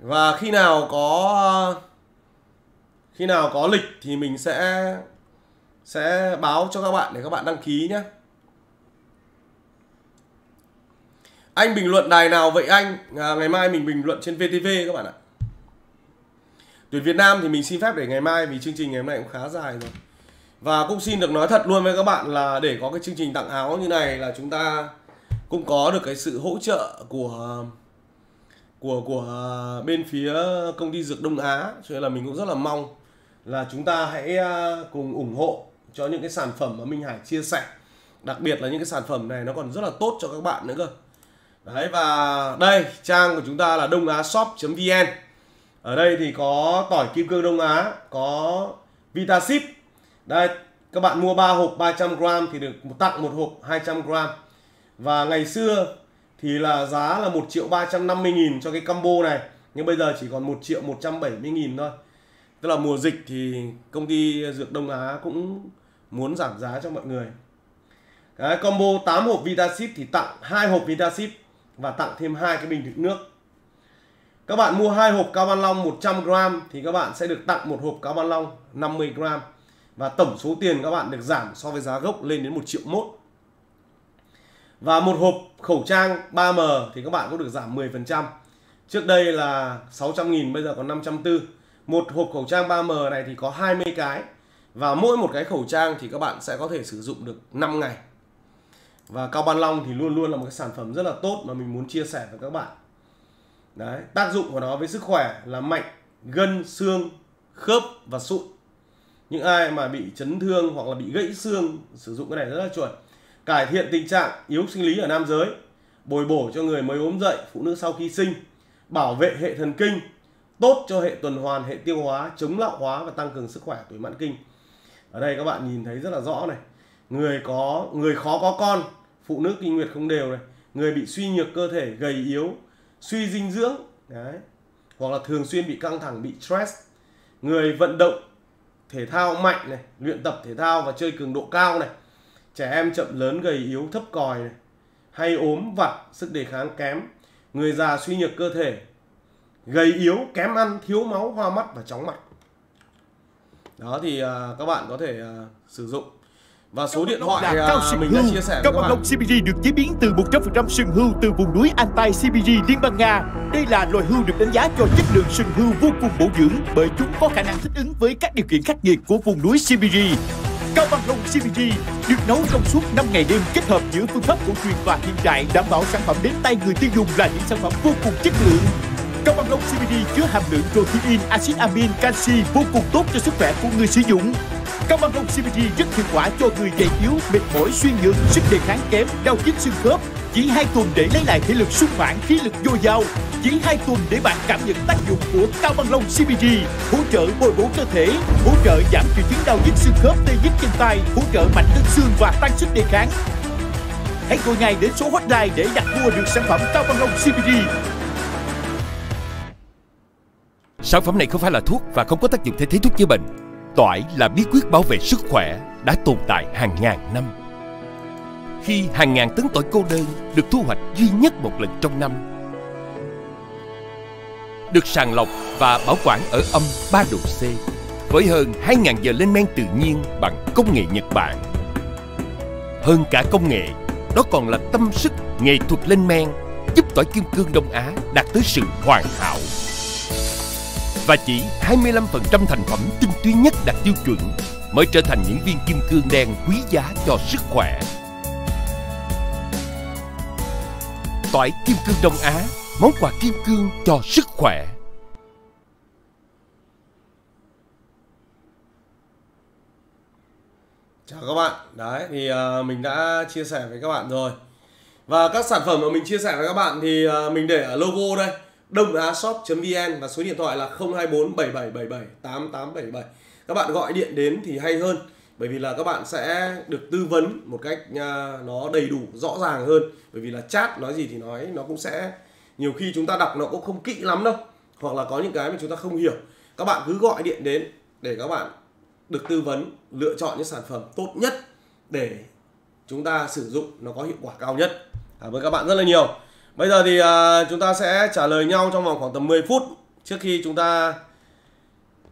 Và khi nào có khi nào có lịch thì mình sẽ sẽ báo cho các bạn để các bạn đăng ký nhé. Anh bình luận đài nào vậy anh? À, ngày mai mình bình luận trên vê tê vê các bạn ạ. Tuyển Việt Nam thì mình xin phép để ngày mai vì chương trình ngày hôm nay cũng khá dài rồi. Và cũng xin được nói thật luôn với các bạn là để có cái chương trình tặng áo như này là chúng ta cũng có được cái sự hỗ trợ của của của bên phía công ty Dược Đông Á, cho nên là mình cũng rất là mong là chúng ta hãy cùng ủng hộ cho những cái sản phẩm mà Minh Hải chia sẻ. Đặc biệt là những cái sản phẩm này nó còn rất là tốt cho các bạn nữa cơ. Đấy, và đây trang của chúng ta là đông á shop chấm vn. Ở đây thì có tỏi kim cương Đông Á, có Vitasip. Đây, các bạn mua ba hộp ba trăm gờ-ram thì được tặng một hộp hai trăm gờ-ram. Và ngày xưa thì là giá là một triệu ba trăm năm mươi nghìn cho cái combo này. Nhưng bây giờ chỉ còn một triệu một trăm bảy mươi nghìn thôi. Tức là mùa dịch thì công ty Dược Đông Á cũng muốn giảm giá cho mọi người. Cái combo tám hộp Vitasip thì tặng hai hộp Vitasip và tặng thêm hai cái bình đựng nước. Các bạn mua hai hộp Cao Ban Long một trăm gờ-ram thì các bạn sẽ được tặng một hộp Cao Ban Long năm mươi gờ-ram. Và tổng số tiền các bạn được giảm so với giá gốc lên đến một triệu một. Và một hộp khẩu trang ba em thì các bạn cũng được giảm mười phần trăm. Trước đây là sáu trăm nghìn, bây giờ còn năm trăm bốn mươi. Một hộp khẩu trang ba em này thì có hai mươi cái. Và mỗi một cái khẩu trang thì các bạn sẽ có thể sử dụng được năm ngày. Và Cao Ban Long thì luôn luôn là một cái sản phẩm rất là tốt mà mình muốn chia sẻ với các bạn. Đấy, tác dụng của nó với sức khỏe là mạnh, gân, xương, khớp và sụn. Những ai mà bị chấn thương hoặc là bị gãy xương sử dụng cái này rất là chuẩn. Cải thiện tình trạng yếu sinh lý ở nam giới, bồi bổ cho người mới ốm dậy, phụ nữ sau khi sinh, bảo vệ hệ thần kinh, tốt cho hệ tuần hoàn, hệ tiêu hóa, chống lão hóa và tăng cường sức khỏe tuổi mãn kinh. Ở đây các bạn nhìn thấy rất là rõ này. Người có người khó có con, phụ nữ kinh nguyệt không đều này, người bị suy nhược cơ thể, gầy yếu, suy dinh dưỡng, đấy, hoặc là thường xuyên bị căng thẳng, bị stress, người vận động thể thao mạnh này, luyện tập thể thao và chơi cường độ cao này, trẻ em chậm lớn, gầy yếu, thấp còi này, hay ốm vặt, sức đề kháng kém, người già suy nhược cơ thể, gầy yếu, kém ăn, thiếu máu, hoa mắt và chóng mặt. Đó thì à, các bạn có thể à, sử dụng. Và số điện thoại là cao mình đã chia sẻ. Cao Ban Long Sibiri được chế biến từ một trăm phần trăm sừng hươu từ vùng núi Altai Sibiri, Liên bang Nga. Đây là loài hươu được đánh giá cho chất lượng sừng hươu vô cùng bổ dưỡng bởi chúng có khả năng thích ứng với các điều kiện khắc nghiệt của vùng núi Sibiri. Cao Ban Long Sibiri được nấu trong suốt năm ngày đêm, kết hợp giữa phương pháp cổ truyền và hiện đại, đảm bảo sản phẩm đến tay người tiêu dùng là những sản phẩm vô cùng chất lượng. Cao Ban Long Sibiri chứa hàm lượng protein, axit amin, canxi vô cùng tốt cho sức khỏe của người sử dụng. Cao Ban Long Sibiri rất hiệu quả cho người gầy yếu, mệt mỏi, suy nhược, sức đề kháng kém, đau nhức xương khớp. Chỉ hai tuần để lấy lại thể lực sung mãn, khí lực dồi dào. Chỉ hai tuần để bạn cảm nhận tác dụng của Cao Ban Long Sibiri. Hỗ trợ bồi bổ cơ thể, hỗ trợ giảm triệu chứng đau nhức xương khớp, tê nhức chân tay, hỗ trợ mạnh lên xương và tăng sức đề kháng. Hãy gọi ngay đến số hotline để đặt mua được sản phẩm Cao Ban Long Sibiri. Sản phẩm này không phải là thuốc và không có tác dụng thay thế thuốc chữa bệnh. Tỏi là bí quyết bảo vệ sức khỏe đã tồn tại hàng ngàn năm. khi hàng ngàn tấn tỏi cô đơn được thu hoạch duy nhất một lần trong năm, được sàng lọc và bảo quản ở âm ba độ C với hơn hai nghìn giờ lên men tự nhiên bằng công nghệ Nhật Bản. Hơn cả công nghệ, đó còn là tâm sức nghệ thuật lên men giúp tỏi kim cương Đông Á đạt tới sự hoàn hảo. Và chỉ hai mươi lăm phần trăm thành phẩm tinh túy nhất đạt tiêu chuẩn mới trở thành những viên kim cương đen quý giá cho sức khỏe. Tỏi kim cương Đông Á, món quà kim cương cho sức khỏe. Chào các bạn, đấy thì uh, mình đã chia sẻ với các bạn rồi. Và các sản phẩm mà mình chia sẻ với các bạn thì uh, mình để ở logo đây, đông á shop chấm vn, và số điện thoại là không hai bốn bảy bảy bảy bảy tám tám bảy bảy. Các bạn gọi điện đến thì hay hơn, bởi vì là các bạn sẽ được tư vấn một cách uh, nó đầy đủ, rõ ràng hơn. Bởi vì là chat nói gì thì nói, nó cũng sẽ nhiều khi chúng ta đọc nó cũng không kỹ lắm đâu, hoặc là có những cái mà chúng ta không hiểu. Các bạn cứ gọi điện đến để các bạn được tư vấn, lựa chọn những sản phẩm tốt nhất để chúng ta sử dụng nó có hiệu quả cao nhất. Cảm ơn các bạn rất là nhiều. Bây giờ thì uh, chúng ta sẽ trả lời nhau trong vòng khoảng tầm mười phút trước khi chúng ta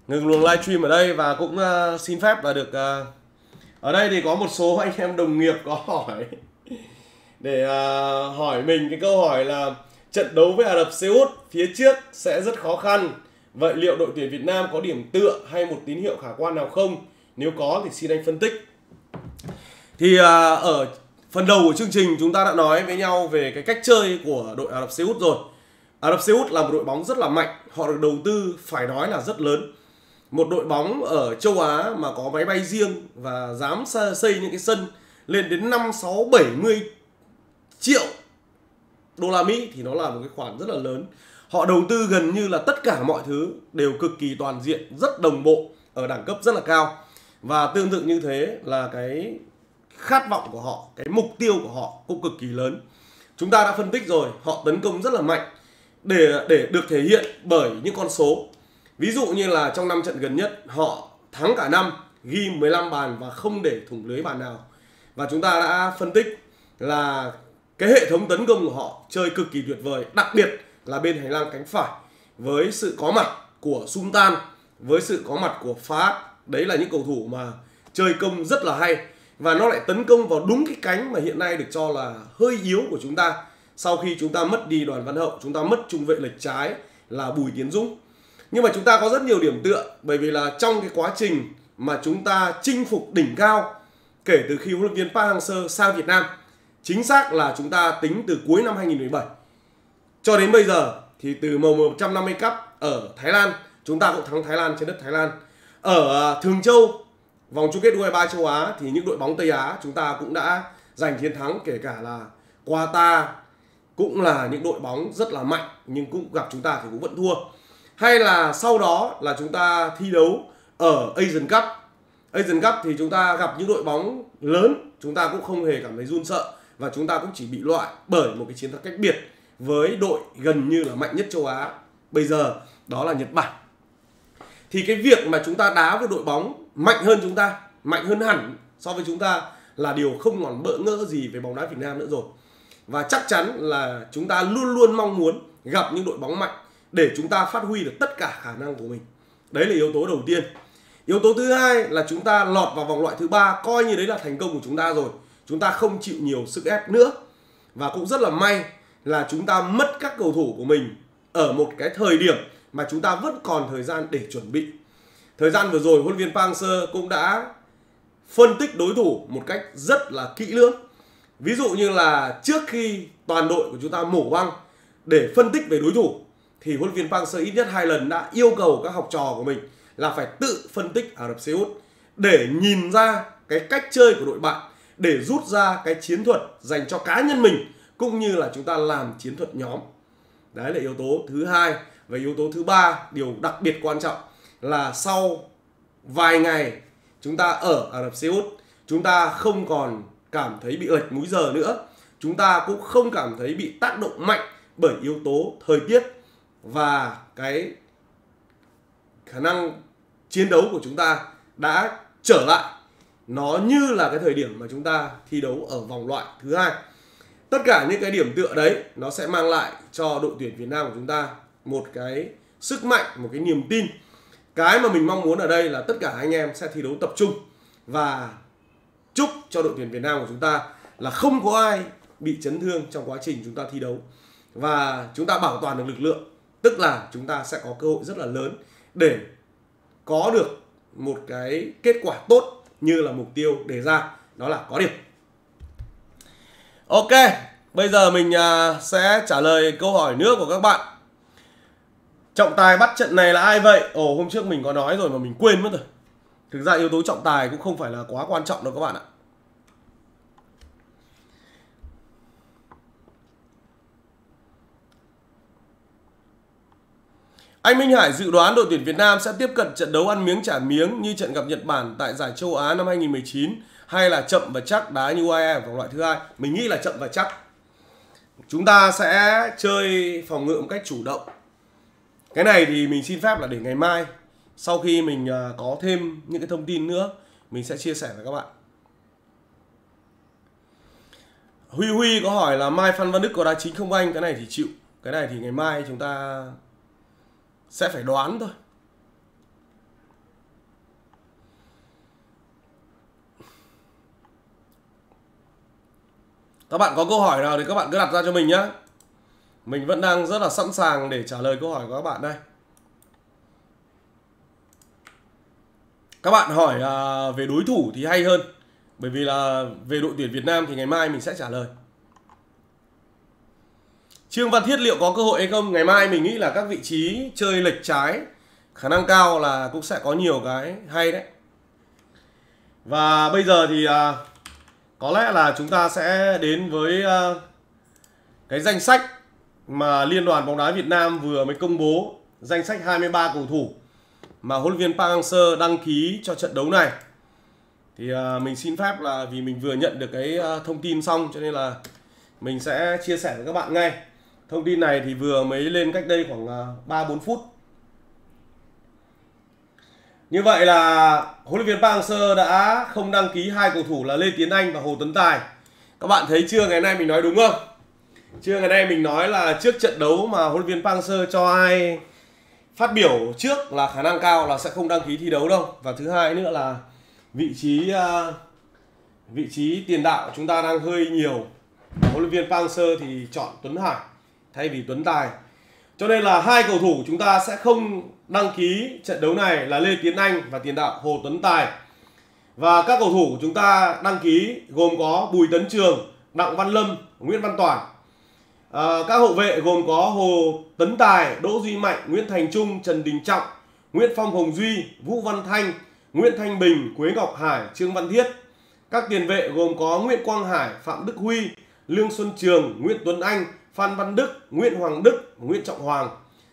ngừng luồng livestream ở đây. Và cũng uh, xin phép là được uh, ở đây thì có một số anh em đồng nghiệp có hỏi để uh, hỏi mình cái câu hỏi là trận đấu với Ả Rập Xê Út phía trước sẽ rất khó khăn. Vậy liệu đội tuyển Việt Nam có điểm tựa hay một tín hiệu khả quan nào không? Nếu có thì xin anh phân tích. Thì à, ở phần đầu của chương trình chúng ta đã nói với nhau về cái cách chơi của đội Ả Rập Xê Út rồi. Ả Rập Xê Út là một đội bóng rất là mạnh, họ được đầu tư phải nói là rất lớn. Một đội bóng ở châu Á mà có máy bay riêng và dám xây những cái sân lên đến năm, sáu, bảy mươi triệu đô la Mỹ thì nó là một cái khoản rất là lớn. Họ đầu tư gần như là tất cả mọi thứ đều cực kỳ toàn diện, rất đồng bộ, ở đẳng cấp rất là cao. Và tương tự như thế là cái khát vọng của họ, cái mục tiêu của họ cũng cực kỳ lớn. Chúng ta đã phân tích rồi, họ tấn công rất là mạnh để, để được thể hiện bởi những con số. Ví dụ như là trong năm trận gần nhất, họ thắng cả năm, ghi mười lăm bàn và không để thủng lưới bàn nào. Và chúng ta đã phân tích là cái hệ thống tấn công của họ chơi cực kỳ tuyệt vời, đặc biệt là bên hành lang cánh phải với sự có mặt của Sultan, với sự có mặt của Fahad. Đấy là những cầu thủ mà chơi công rất là hay, và nó lại tấn công vào đúng cái cánh mà hiện nay được cho là hơi yếu của chúng ta. Sau khi chúng ta mất đi Đoàn Văn Hậu, chúng ta mất trung vệ lệch trái là Bùi Tiến Dũng. Nhưng mà chúng ta có rất nhiều điểm tựa, bởi vì là trong cái quá trình mà chúng ta chinh phục đỉnh cao kể từ khi huấn luyện viên Park Hang Seo sang Việt Nam, chính xác là chúng ta tính từ cuối năm hai nghìn không trăm mười bảy cho đến bây giờ, thì từ mùa một trăm năm mươi Cup ở Thái Lan, chúng ta cũng thắng Thái Lan trên đất Thái Lan. Ở Thường Châu, vòng chung kết u hai ba châu Á, thì những đội bóng Tây Á chúng ta cũng đã giành chiến thắng, kể cả là Qatar cũng là những đội bóng rất là mạnh nhưng cũng gặp chúng ta thì cũng vẫn thua. Hay là sau đó là chúng ta thi đấu ở Asian Cup. Asian Cup thì chúng ta gặp những đội bóng lớn, chúng ta cũng không hề cảm thấy run sợ, và chúng ta cũng chỉ bị loại bởi một cái chiến thắng cách biệt với đội gần như là mạnh nhất châu Á bây giờ, đó là Nhật Bản. Thì cái việc mà chúng ta đá với đội bóng mạnh hơn chúng ta, mạnh hơn hẳn so với chúng ta, là điều không còn bỡ ngỡ gì về bóng đá Việt Nam nữa rồi. Và chắc chắn là chúng ta luôn luôn mong muốn gặp những đội bóng mạnh để chúng ta phát huy được tất cả khả năng của mình. Đấy là yếu tố đầu tiên. Yếu tố thứ hai là chúng ta lọt vào vòng loại thứ ba, coi như đấy là thành công của chúng ta rồi. Chúng ta không chịu nhiều sức ép nữa. Và cũng rất là may là chúng ta mất các cầu thủ của mình ở một cái thời điểm mà chúng ta vẫn còn thời gian để chuẩn bị. Thời gian vừa rồi huấn luyện viên Park Hang Seo cũng đã phân tích đối thủ một cách rất là kỹ lưỡng. Ví dụ như là trước khi toàn đội của chúng ta mổ băng để phân tích về đối thủ, thì huấn luyện viên Park Hang Seo ít nhất hai lần đã yêu cầu các học trò của mình là phải tự phân tích Ả Rập Xê Út để nhìn ra cái cách chơi của đội bạn, để rút ra cái chiến thuật dành cho cá nhân mình, cũng như là chúng ta làm chiến thuật nhóm. Đấy là yếu tố thứ hai. Và yếu tố thứ ba, điều đặc biệt quan trọng là sau vài ngày chúng ta ở Ả Rập Xê Út, chúng ta không còn cảm thấy bị lệch múi giờ nữa. Chúng ta cũng không cảm thấy bị tác động mạnh bởi yếu tố thời tiết, và cái khả năng chiến đấu của chúng ta đã trở lại. nó như là cái thời điểm mà chúng ta thi đấu ở vòng loại thứ hai. Tất cả những cái điểm tựa đấy nó sẽ mang lại cho đội tuyển Việt Nam của chúng ta một cái sức mạnh, một cái niềm tin. Cái mà mình mong muốn ở đây là tất cả anh em sẽ thi đấu tập trung, và chúc cho đội tuyển Việt Nam của chúng ta là không có ai bị chấn thương trong quá trình chúng ta thi đấu, và chúng ta bảo toàn được lực lượng. Tức là chúng ta sẽ có cơ hội rất là lớn để có được một cái kết quả tốt như là mục tiêu đề ra, đó là có điểm. Ok, bây giờ mình sẽ trả lời câu hỏi nữa của các bạn. Trọng tài bắt trận này là ai vậy? Ồ, hôm trước mình có nói rồi mà mình quên mất rồi. Thực ra yếu tố trọng tài cũng không phải là quá quan trọng đâu các bạn ạ. Anh Minh Hải dự đoán đội tuyển Việt Nam sẽ tiếp cận trận đấu ăn miếng trả miếng như trận gặp Nhật Bản tại giải châu Á năm hai nghìn không trăm mười chín, hay là chậm và chắc đá như u a e vòng loại thứ hai. Mình nghĩ là chậm và chắc. Chúng ta sẽ chơi phòng ngự một cách chủ động. Cái này thì mình xin phép là để ngày mai, sau khi mình có thêm những cái thông tin nữa, mình sẽ chia sẻ với các bạn. Huy Huy có hỏi là mai Phan Văn Đức có đá chính không anh? Cái này thì chịu. Cái này thì ngày mai chúng ta sẽ phải đoán thôi. Các bạn có câu hỏi nào thì các bạn cứ đặt ra cho mình nhé. Mình vẫn đang rất là sẵn sàng để trả lời câu hỏi của các bạn đây. Các bạn hỏi về đối thủ thì hay hơn, bởi vì là về đội tuyển Việt Nam thì ngày mai mình sẽ trả lời. Trương Văn Thiết liệu có cơ hội hay không? Ngày mai mình nghĩ là các vị trí chơi lệch trái khả năng cao là cũng sẽ có nhiều cái hay đấy. Và bây giờ thì có lẽ là chúng ta sẽ đến với cái danh sách mà Liên đoàn bóng đá Việt Nam vừa mới công bố. Danh sách hai mươi ba cầu thủ mà huấn luyện viên Park Hang Seo đăng ký cho trận đấu này. Thì mình xin phép là vì mình vừa nhận được cái thông tin xong, cho nên là mình sẽ chia sẻ với các bạn ngay. Thông tin này thì vừa mới lên cách đây khoảng ba bốn phút. Như vậy là huấn luyện viên Park Hang Seo đã không đăng ký hai cầu thủ là Lê Tiến Anh và Hồ Tấn Tài. Các bạn thấy chưa, ngày nay mình nói đúng không? Chưa, ngày nay mình nói là trước trận đấu mà huấn luyện viên Park Hang Seo cho ai phát biểu trước là khả năng cao là sẽ không đăng ký thi đấu đâu. Và thứ hai nữa là vị trí vị trí tiền đạo chúng ta đang hơi nhiều. Huấn luyện viên Park Hang Seo thì chọn Tuấn Hải thay vì Tuấn Tài, cho nên là hai cầu thủ chúng ta sẽ không đăng ký trận đấu này là Lê Tiến Anh và tiền đạo Hồ Tấn Tài. Và các cầu thủ của chúng ta đăng ký gồm có Bùi Tấn Trường, Đặng Văn Lâm, Nguyễn Văn Toàn. À, các hậu vệ gồm có Hồ Tấn Tài, Đỗ Duy Mạnh, Nguyễn Thành Trung, Trần Đình Trọng, Nguyễn Phong Hồng Duy, Vũ Văn Thanh, Nguyễn Thanh Bình, Quế Ngọc Hải, Trương Văn Thiết. Các tiền vệ gồm có Nguyễn Quang Hải, Phạm Đức Huy, Lương Xuân Trường, Nguyễn Tuấn Anh, Phan Văn Đức, Nguyễn Hoàng Đức, Nguyễn Trọng Hoàng.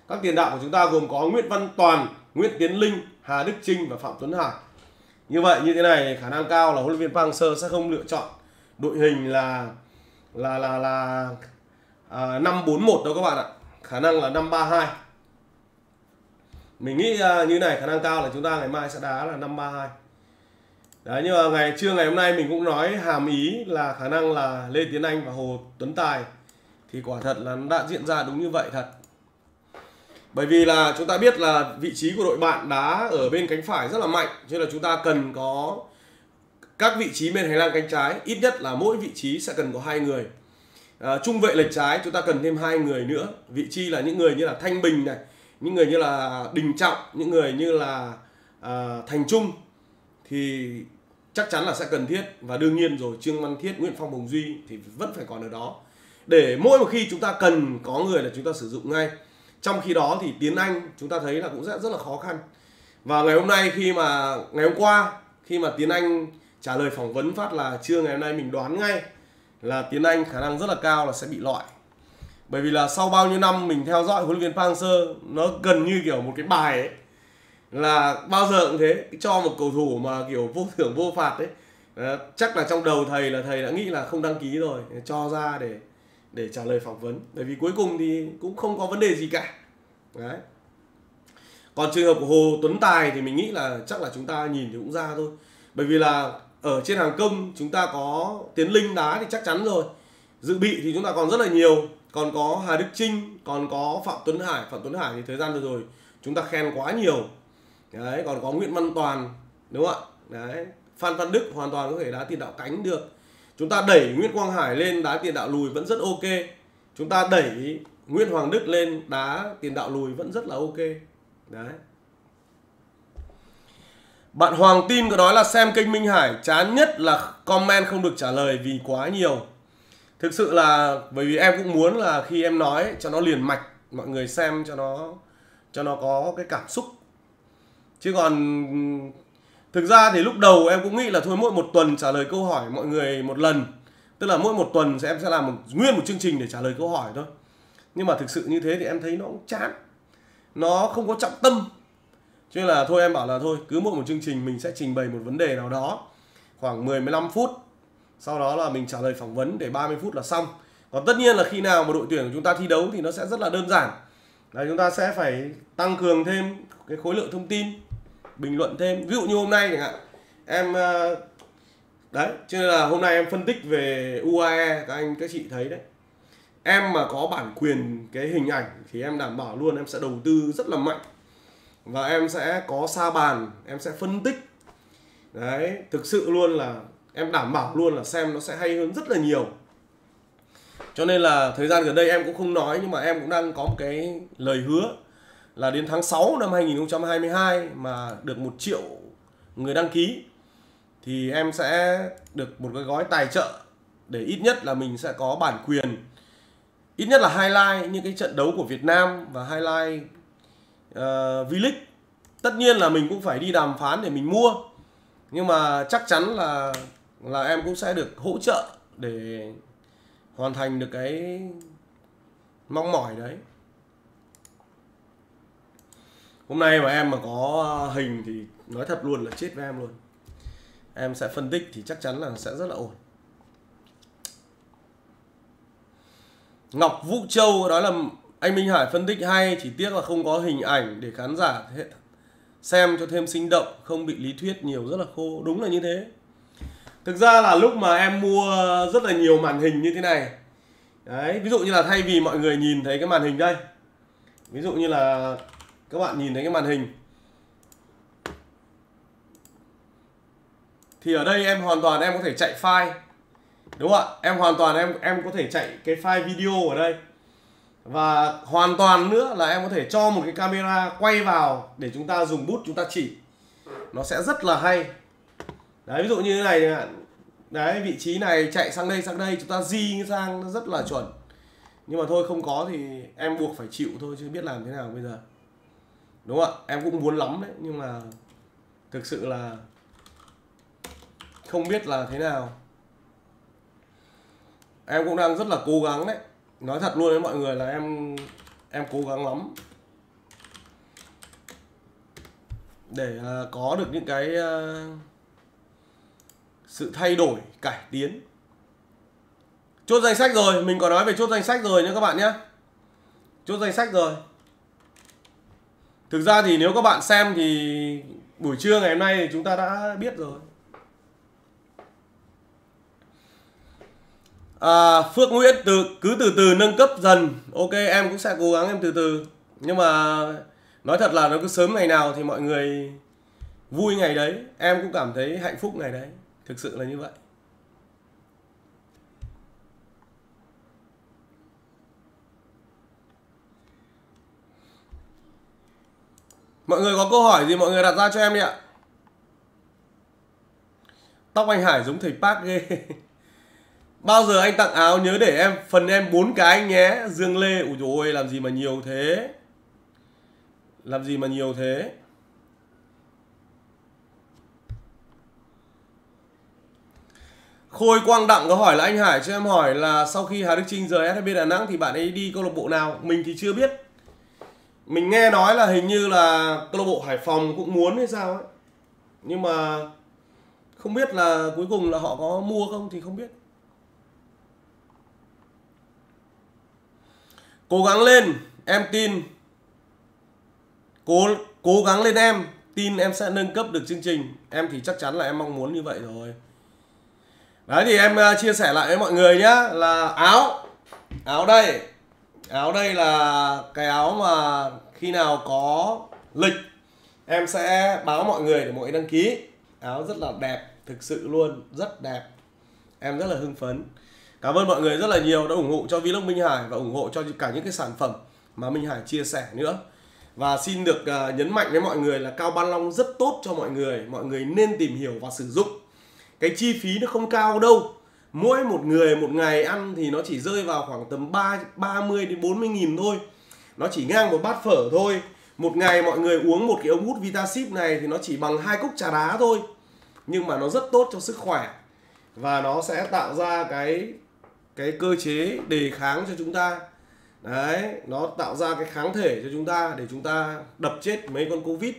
Các tiền đạo của chúng ta gồm có Nguyễn Văn Toàn, Nguyễn Tiến Linh, Hà Đức Trinh và Phạm Tuấn Hải. Như vậy, như thế này khả năng cao là huấn luyện viên Park Hang Seo sẽ không lựa chọn đội hình là là là là à, năm bốn một đâu các bạn ạ. Khả năng là năm ba hai. Mình nghĩ à, như thế này khả năng cao là chúng ta ngày mai sẽ đá là năm ba hai. Đấy, nhưng mà ngày trưa ngày hôm nay mình cũng nói hàm ý là khả năng là Lê Tiến Anh và Hồ Tuấn Tài, thì quả thật là đã diễn ra đúng như vậy thật. Bởi vì là chúng ta biết là vị trí của đội bạn đá ở bên cánh phải rất là mạnh, cho nên là chúng ta cần có các vị trí bên hành lang cánh trái, ít nhất là mỗi vị trí sẽ cần có hai người. À, trung vệ lệch trái chúng ta cần thêm hai người nữa. Vị trí là những người như là Thanh Bình này, những người như là Đình Trọng, những người như là à, Thành Trung thì chắc chắn là sẽ cần thiết. Và đương nhiên rồi, Trương Văn Thiết, Nguyễn Phong Hồng Duy thì vẫn phải còn ở đó, để mỗi một khi chúng ta cần có người là chúng ta sử dụng ngay. Trong khi đó thì Tiến Anh chúng ta thấy là cũng rất, rất là khó khăn. Và ngày hôm nay khi mà ngày hôm qua khi mà Tiến Anh trả lời phỏng vấn phát là trưa ngày hôm nay, mình đoán ngay là Tiến Anh khả năng rất là cao là sẽ bị loại. Bởi vì là sau bao nhiêu năm mình theo dõi huấn luyện viên Park Hang Seo, nó gần như kiểu một cái bài ấy, là bao giờ cũng thế, cho một cầu thủ mà kiểu vô thưởng vô phạt đấy, chắc là trong đầu thầy là thầy đã nghĩ là không đăng ký rồi, cho ra để để trả lời phỏng vấn. Bởi vì cuối cùng thì cũng không có vấn đề gì cả. Đấy. Còn trường hợp của Hồ Tuấn Tài thì mình nghĩ là chắc là chúng ta nhìn thì cũng ra thôi. Bởi vì là Ở trên hàng công chúng ta có Tiến Linh đá thì chắc chắn rồi. Dự bị thì chúng ta còn rất là nhiều. Còn có Hà Đức Trinh, còn có Phạm Tuấn Hải. Phạm Tuấn Hải thì thời gian vừa rồi chúng ta khen quá nhiều. Đấy, còn có Nguyễn Văn Toàn, đúng không ạ? Đấy, Phan Văn Đức hoàn toàn có thể đá tiền đạo cánh được. Chúng ta đẩy Nguyễn Quang Hải lên đá tiền đạo lùi vẫn rất ok. Chúng ta đẩy Nguyễn Hoàng Đức lên đá tiền đạo lùi vẫn rất là ok. Đấy. Bạn Hoàng Tin có nói là xem kênh Minh Hải chán nhất là comment không được trả lời vì quá nhiều. Thực sự là bởi vì em cũng muốn là khi em nói cho nó liền mạch, mọi người xem cho nó cho nó có cái cảm xúc. Chứ còn thực ra thì lúc đầu em cũng nghĩ là thôi mỗi một tuần trả lời câu hỏi mọi người một lần. Tức là mỗi một tuần em sẽ làm một, nguyên một chương trình để trả lời câu hỏi thôi. Nhưng mà thực sự như thế thì em thấy nó cũng chán. Nó không có trọng tâm. Cho nên là thôi em bảo là thôi cứ mỗi một chương trình mình sẽ trình bày một vấn đề nào đó khoảng mười đến mười lăm phút. Sau đó là mình trả lời phỏng vấn để ba mươi phút là xong. Còn tất nhiên là khi nào mà đội tuyển của chúng ta thi đấu thì nó sẽ rất là đơn giản. Là chúng ta sẽ phải tăng cường thêm cái khối lượng thông tin, bình luận thêm. Ví dụ như hôm nay chẳng hạn, em đấy, cho nên là hôm nay em phân tích về u a e, các anh các chị thấy đấy. Em mà có bản quyền cái hình ảnh thì em đảm bảo luôn em sẽ đầu tư rất là mạnh. Và em sẽ có sa bàn, em sẽ phân tích. Đấy, thực sự luôn là em đảm bảo luôn là xem nó sẽ hay hơn rất là nhiều. Cho nên là thời gian gần đây em cũng không nói, nhưng mà em cũng đang có một cái lời hứa là đến tháng sáu năm hai nghìn không trăm hai mươi hai mà được một triệu người đăng ký thì em sẽ được một cái gói tài trợ để ít nhất là mình sẽ có bản quyền, ít nhất là highlight những cái trận đấu của Việt Nam và highlight uh, V-League. Tất nhiên là mình cũng phải đi đàm phán để mình mua, nhưng mà chắc chắn là là em cũng sẽ được hỗ trợ để hoàn thành được cái mong mỏi đấy. Hôm nay mà em mà có hình thì nói thật luôn là chết với em luôn. Em sẽ phân tích thì chắc chắn là sẽ rất là ổn. Ngọc Vũ Châu đó là anh Minh Hải phân tích hay, chỉ tiếc là không có hình ảnh để khán giả xem cho thêm sinh động, không bị lý thuyết nhiều rất là khô. Đúng là như thế. Thực ra là lúc mà em mua rất là nhiều màn hình như thế này. Đấy, ví dụ như là thay vì mọi người nhìn thấy cái màn hình đây. Ví dụ như là các bạn nhìn thấy cái màn hình. Thì ở đây em hoàn toàn em có thể chạy file. Đúng không ạ? Em hoàn toàn em em có thể chạy cái file video ở đây. Và hoàn toàn nữa là em có thể cho một cái camera quay vào để chúng ta dùng bút chúng ta chỉ. Nó sẽ rất là hay. Đấy, ví dụ như thế này. Đấy, vị trí này chạy sang đây sang đây chúng ta di sang nó rất là chuẩn. Nhưng mà thôi không có thì em buộc phải chịu thôi chứ biết làm thế nào bây giờ. Đúng không ạ? Em cũng muốn lắm đấy, nhưng mà thực sự là không biết là thế nào. Em cũng đang rất là cố gắng đấy. Nói thật luôn với mọi người là em em cố gắng lắm để uh, có được những cái uh, sự thay đổi, cải tiến. Chốt danh sách rồi, mình có nói về chốt danh sách rồi nhé các bạn nhé. Chốt danh sách rồi. Thực ra thì nếu các bạn xem thì buổi trưa ngày hôm nay thì chúng ta đã biết rồi. À, Phước Nguyễn từ cứ từ từ nâng cấp dần. Ok, em cũng sẽ cố gắng, em từ từ. Nhưng mà nói thật là nó cứ sớm ngày nào thì mọi người vui ngày đấy. Em cũng cảm thấy hạnh phúc ngày đấy. Thực sự là như vậy. Mọi người có câu hỏi gì mọi người đặt ra cho em đi ạ. Tóc anh Hải giống thầy Park ghê. Bao giờ anh tặng áo nhớ để em phần em bốn cái anh nhé. Dương Lê, ủi dồi ôi, làm gì mà nhiều thế. Làm gì mà nhiều thế. Khôi Quang Đặng có hỏi là anh Hải cho em hỏi là sau khi Hà Đức Trinh rời ét hát bê Đà Nẵng thì bạn ấy đi câu lạc bộ nào? Mình thì chưa biết. Mình nghe nói là hình như là câu lạc bộ Hải Phòng cũng muốn hay sao ấy. Nhưng mà không biết là cuối cùng là họ có mua không thì không biết. Cố gắng lên, em tin. Cố cố gắng lên em, tin em sẽ nâng cấp được chương trình. Em thì chắc chắn là em mong muốn như vậy rồi. Đấy thì em chia sẻ lại với mọi người nhá, là áo áo đây áo đây là cái áo mà khi nào có lịch em sẽ báo mọi người để mọi người đăng ký. Áo rất là đẹp, thực sự luôn, rất đẹp, em rất là hưng phấn. Cảm ơn mọi người rất là nhiều đã ủng hộ cho vlog Minh Hải và ủng hộ cho cả những cái sản phẩm mà Minh Hải chia sẻ nữa. Và xin được nhấn mạnh với mọi người là Cao Ban Long rất tốt cho mọi người. Mọi người nên tìm hiểu và sử dụng. Cái chi phí nó không cao đâu. Mỗi một người một ngày ăn thì nó chỉ rơi vào khoảng tầm ba mươi đến bốn mươi nghìn thôi. Nó chỉ ngang một bát phở thôi. Một ngày mọi người uống một cái ống hút Vitasip này thì nó chỉ bằng hai cốc trà đá thôi. Nhưng mà nó rất tốt cho sức khỏe. Và nó sẽ tạo ra cái cái cơ chế đề kháng cho chúng ta. Đấy, nó tạo ra cái kháng thể cho chúng ta để chúng ta đập chết mấy con Covid,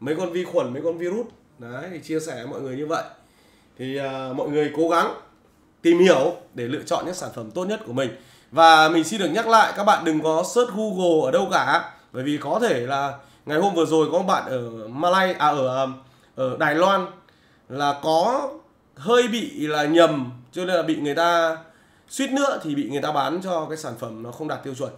mấy con vi khuẩn, mấy con virus. Đấy, thì chia sẻ với mọi người như vậy. Thì à, mọi người cố gắng tìm hiểu để lựa chọn những sản phẩm tốt nhất của mình. Và mình xin được nhắc lại, các bạn đừng có search Google ở đâu cả. Bởi vì có thể là ngày hôm vừa rồi có một bạn ở Malay, à, ở, ở Đài Loan là có hơi bị là nhầm, cho nên là bị người ta suýt nữa thì bị người ta bán cho cái sản phẩm nó không đạt tiêu chuẩn.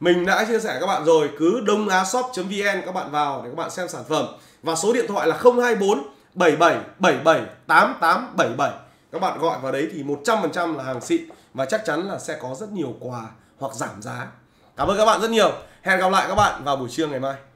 Mình đã chia sẻ các bạn rồi, cứ đông á shop chấm vn các bạn vào để các bạn xem sản phẩm. Và số điện thoại là không hai bốn bảy bảy bảy bảy tám tám bảy bảy. Các bạn gọi vào đấy thì một trăm phần trăm là hàng xịn và chắc chắn là sẽ có rất nhiều quà hoặc giảm giá. Cảm ơn các bạn rất nhiều. Hẹn gặp lại các bạn vào buổi trưa ngày mai.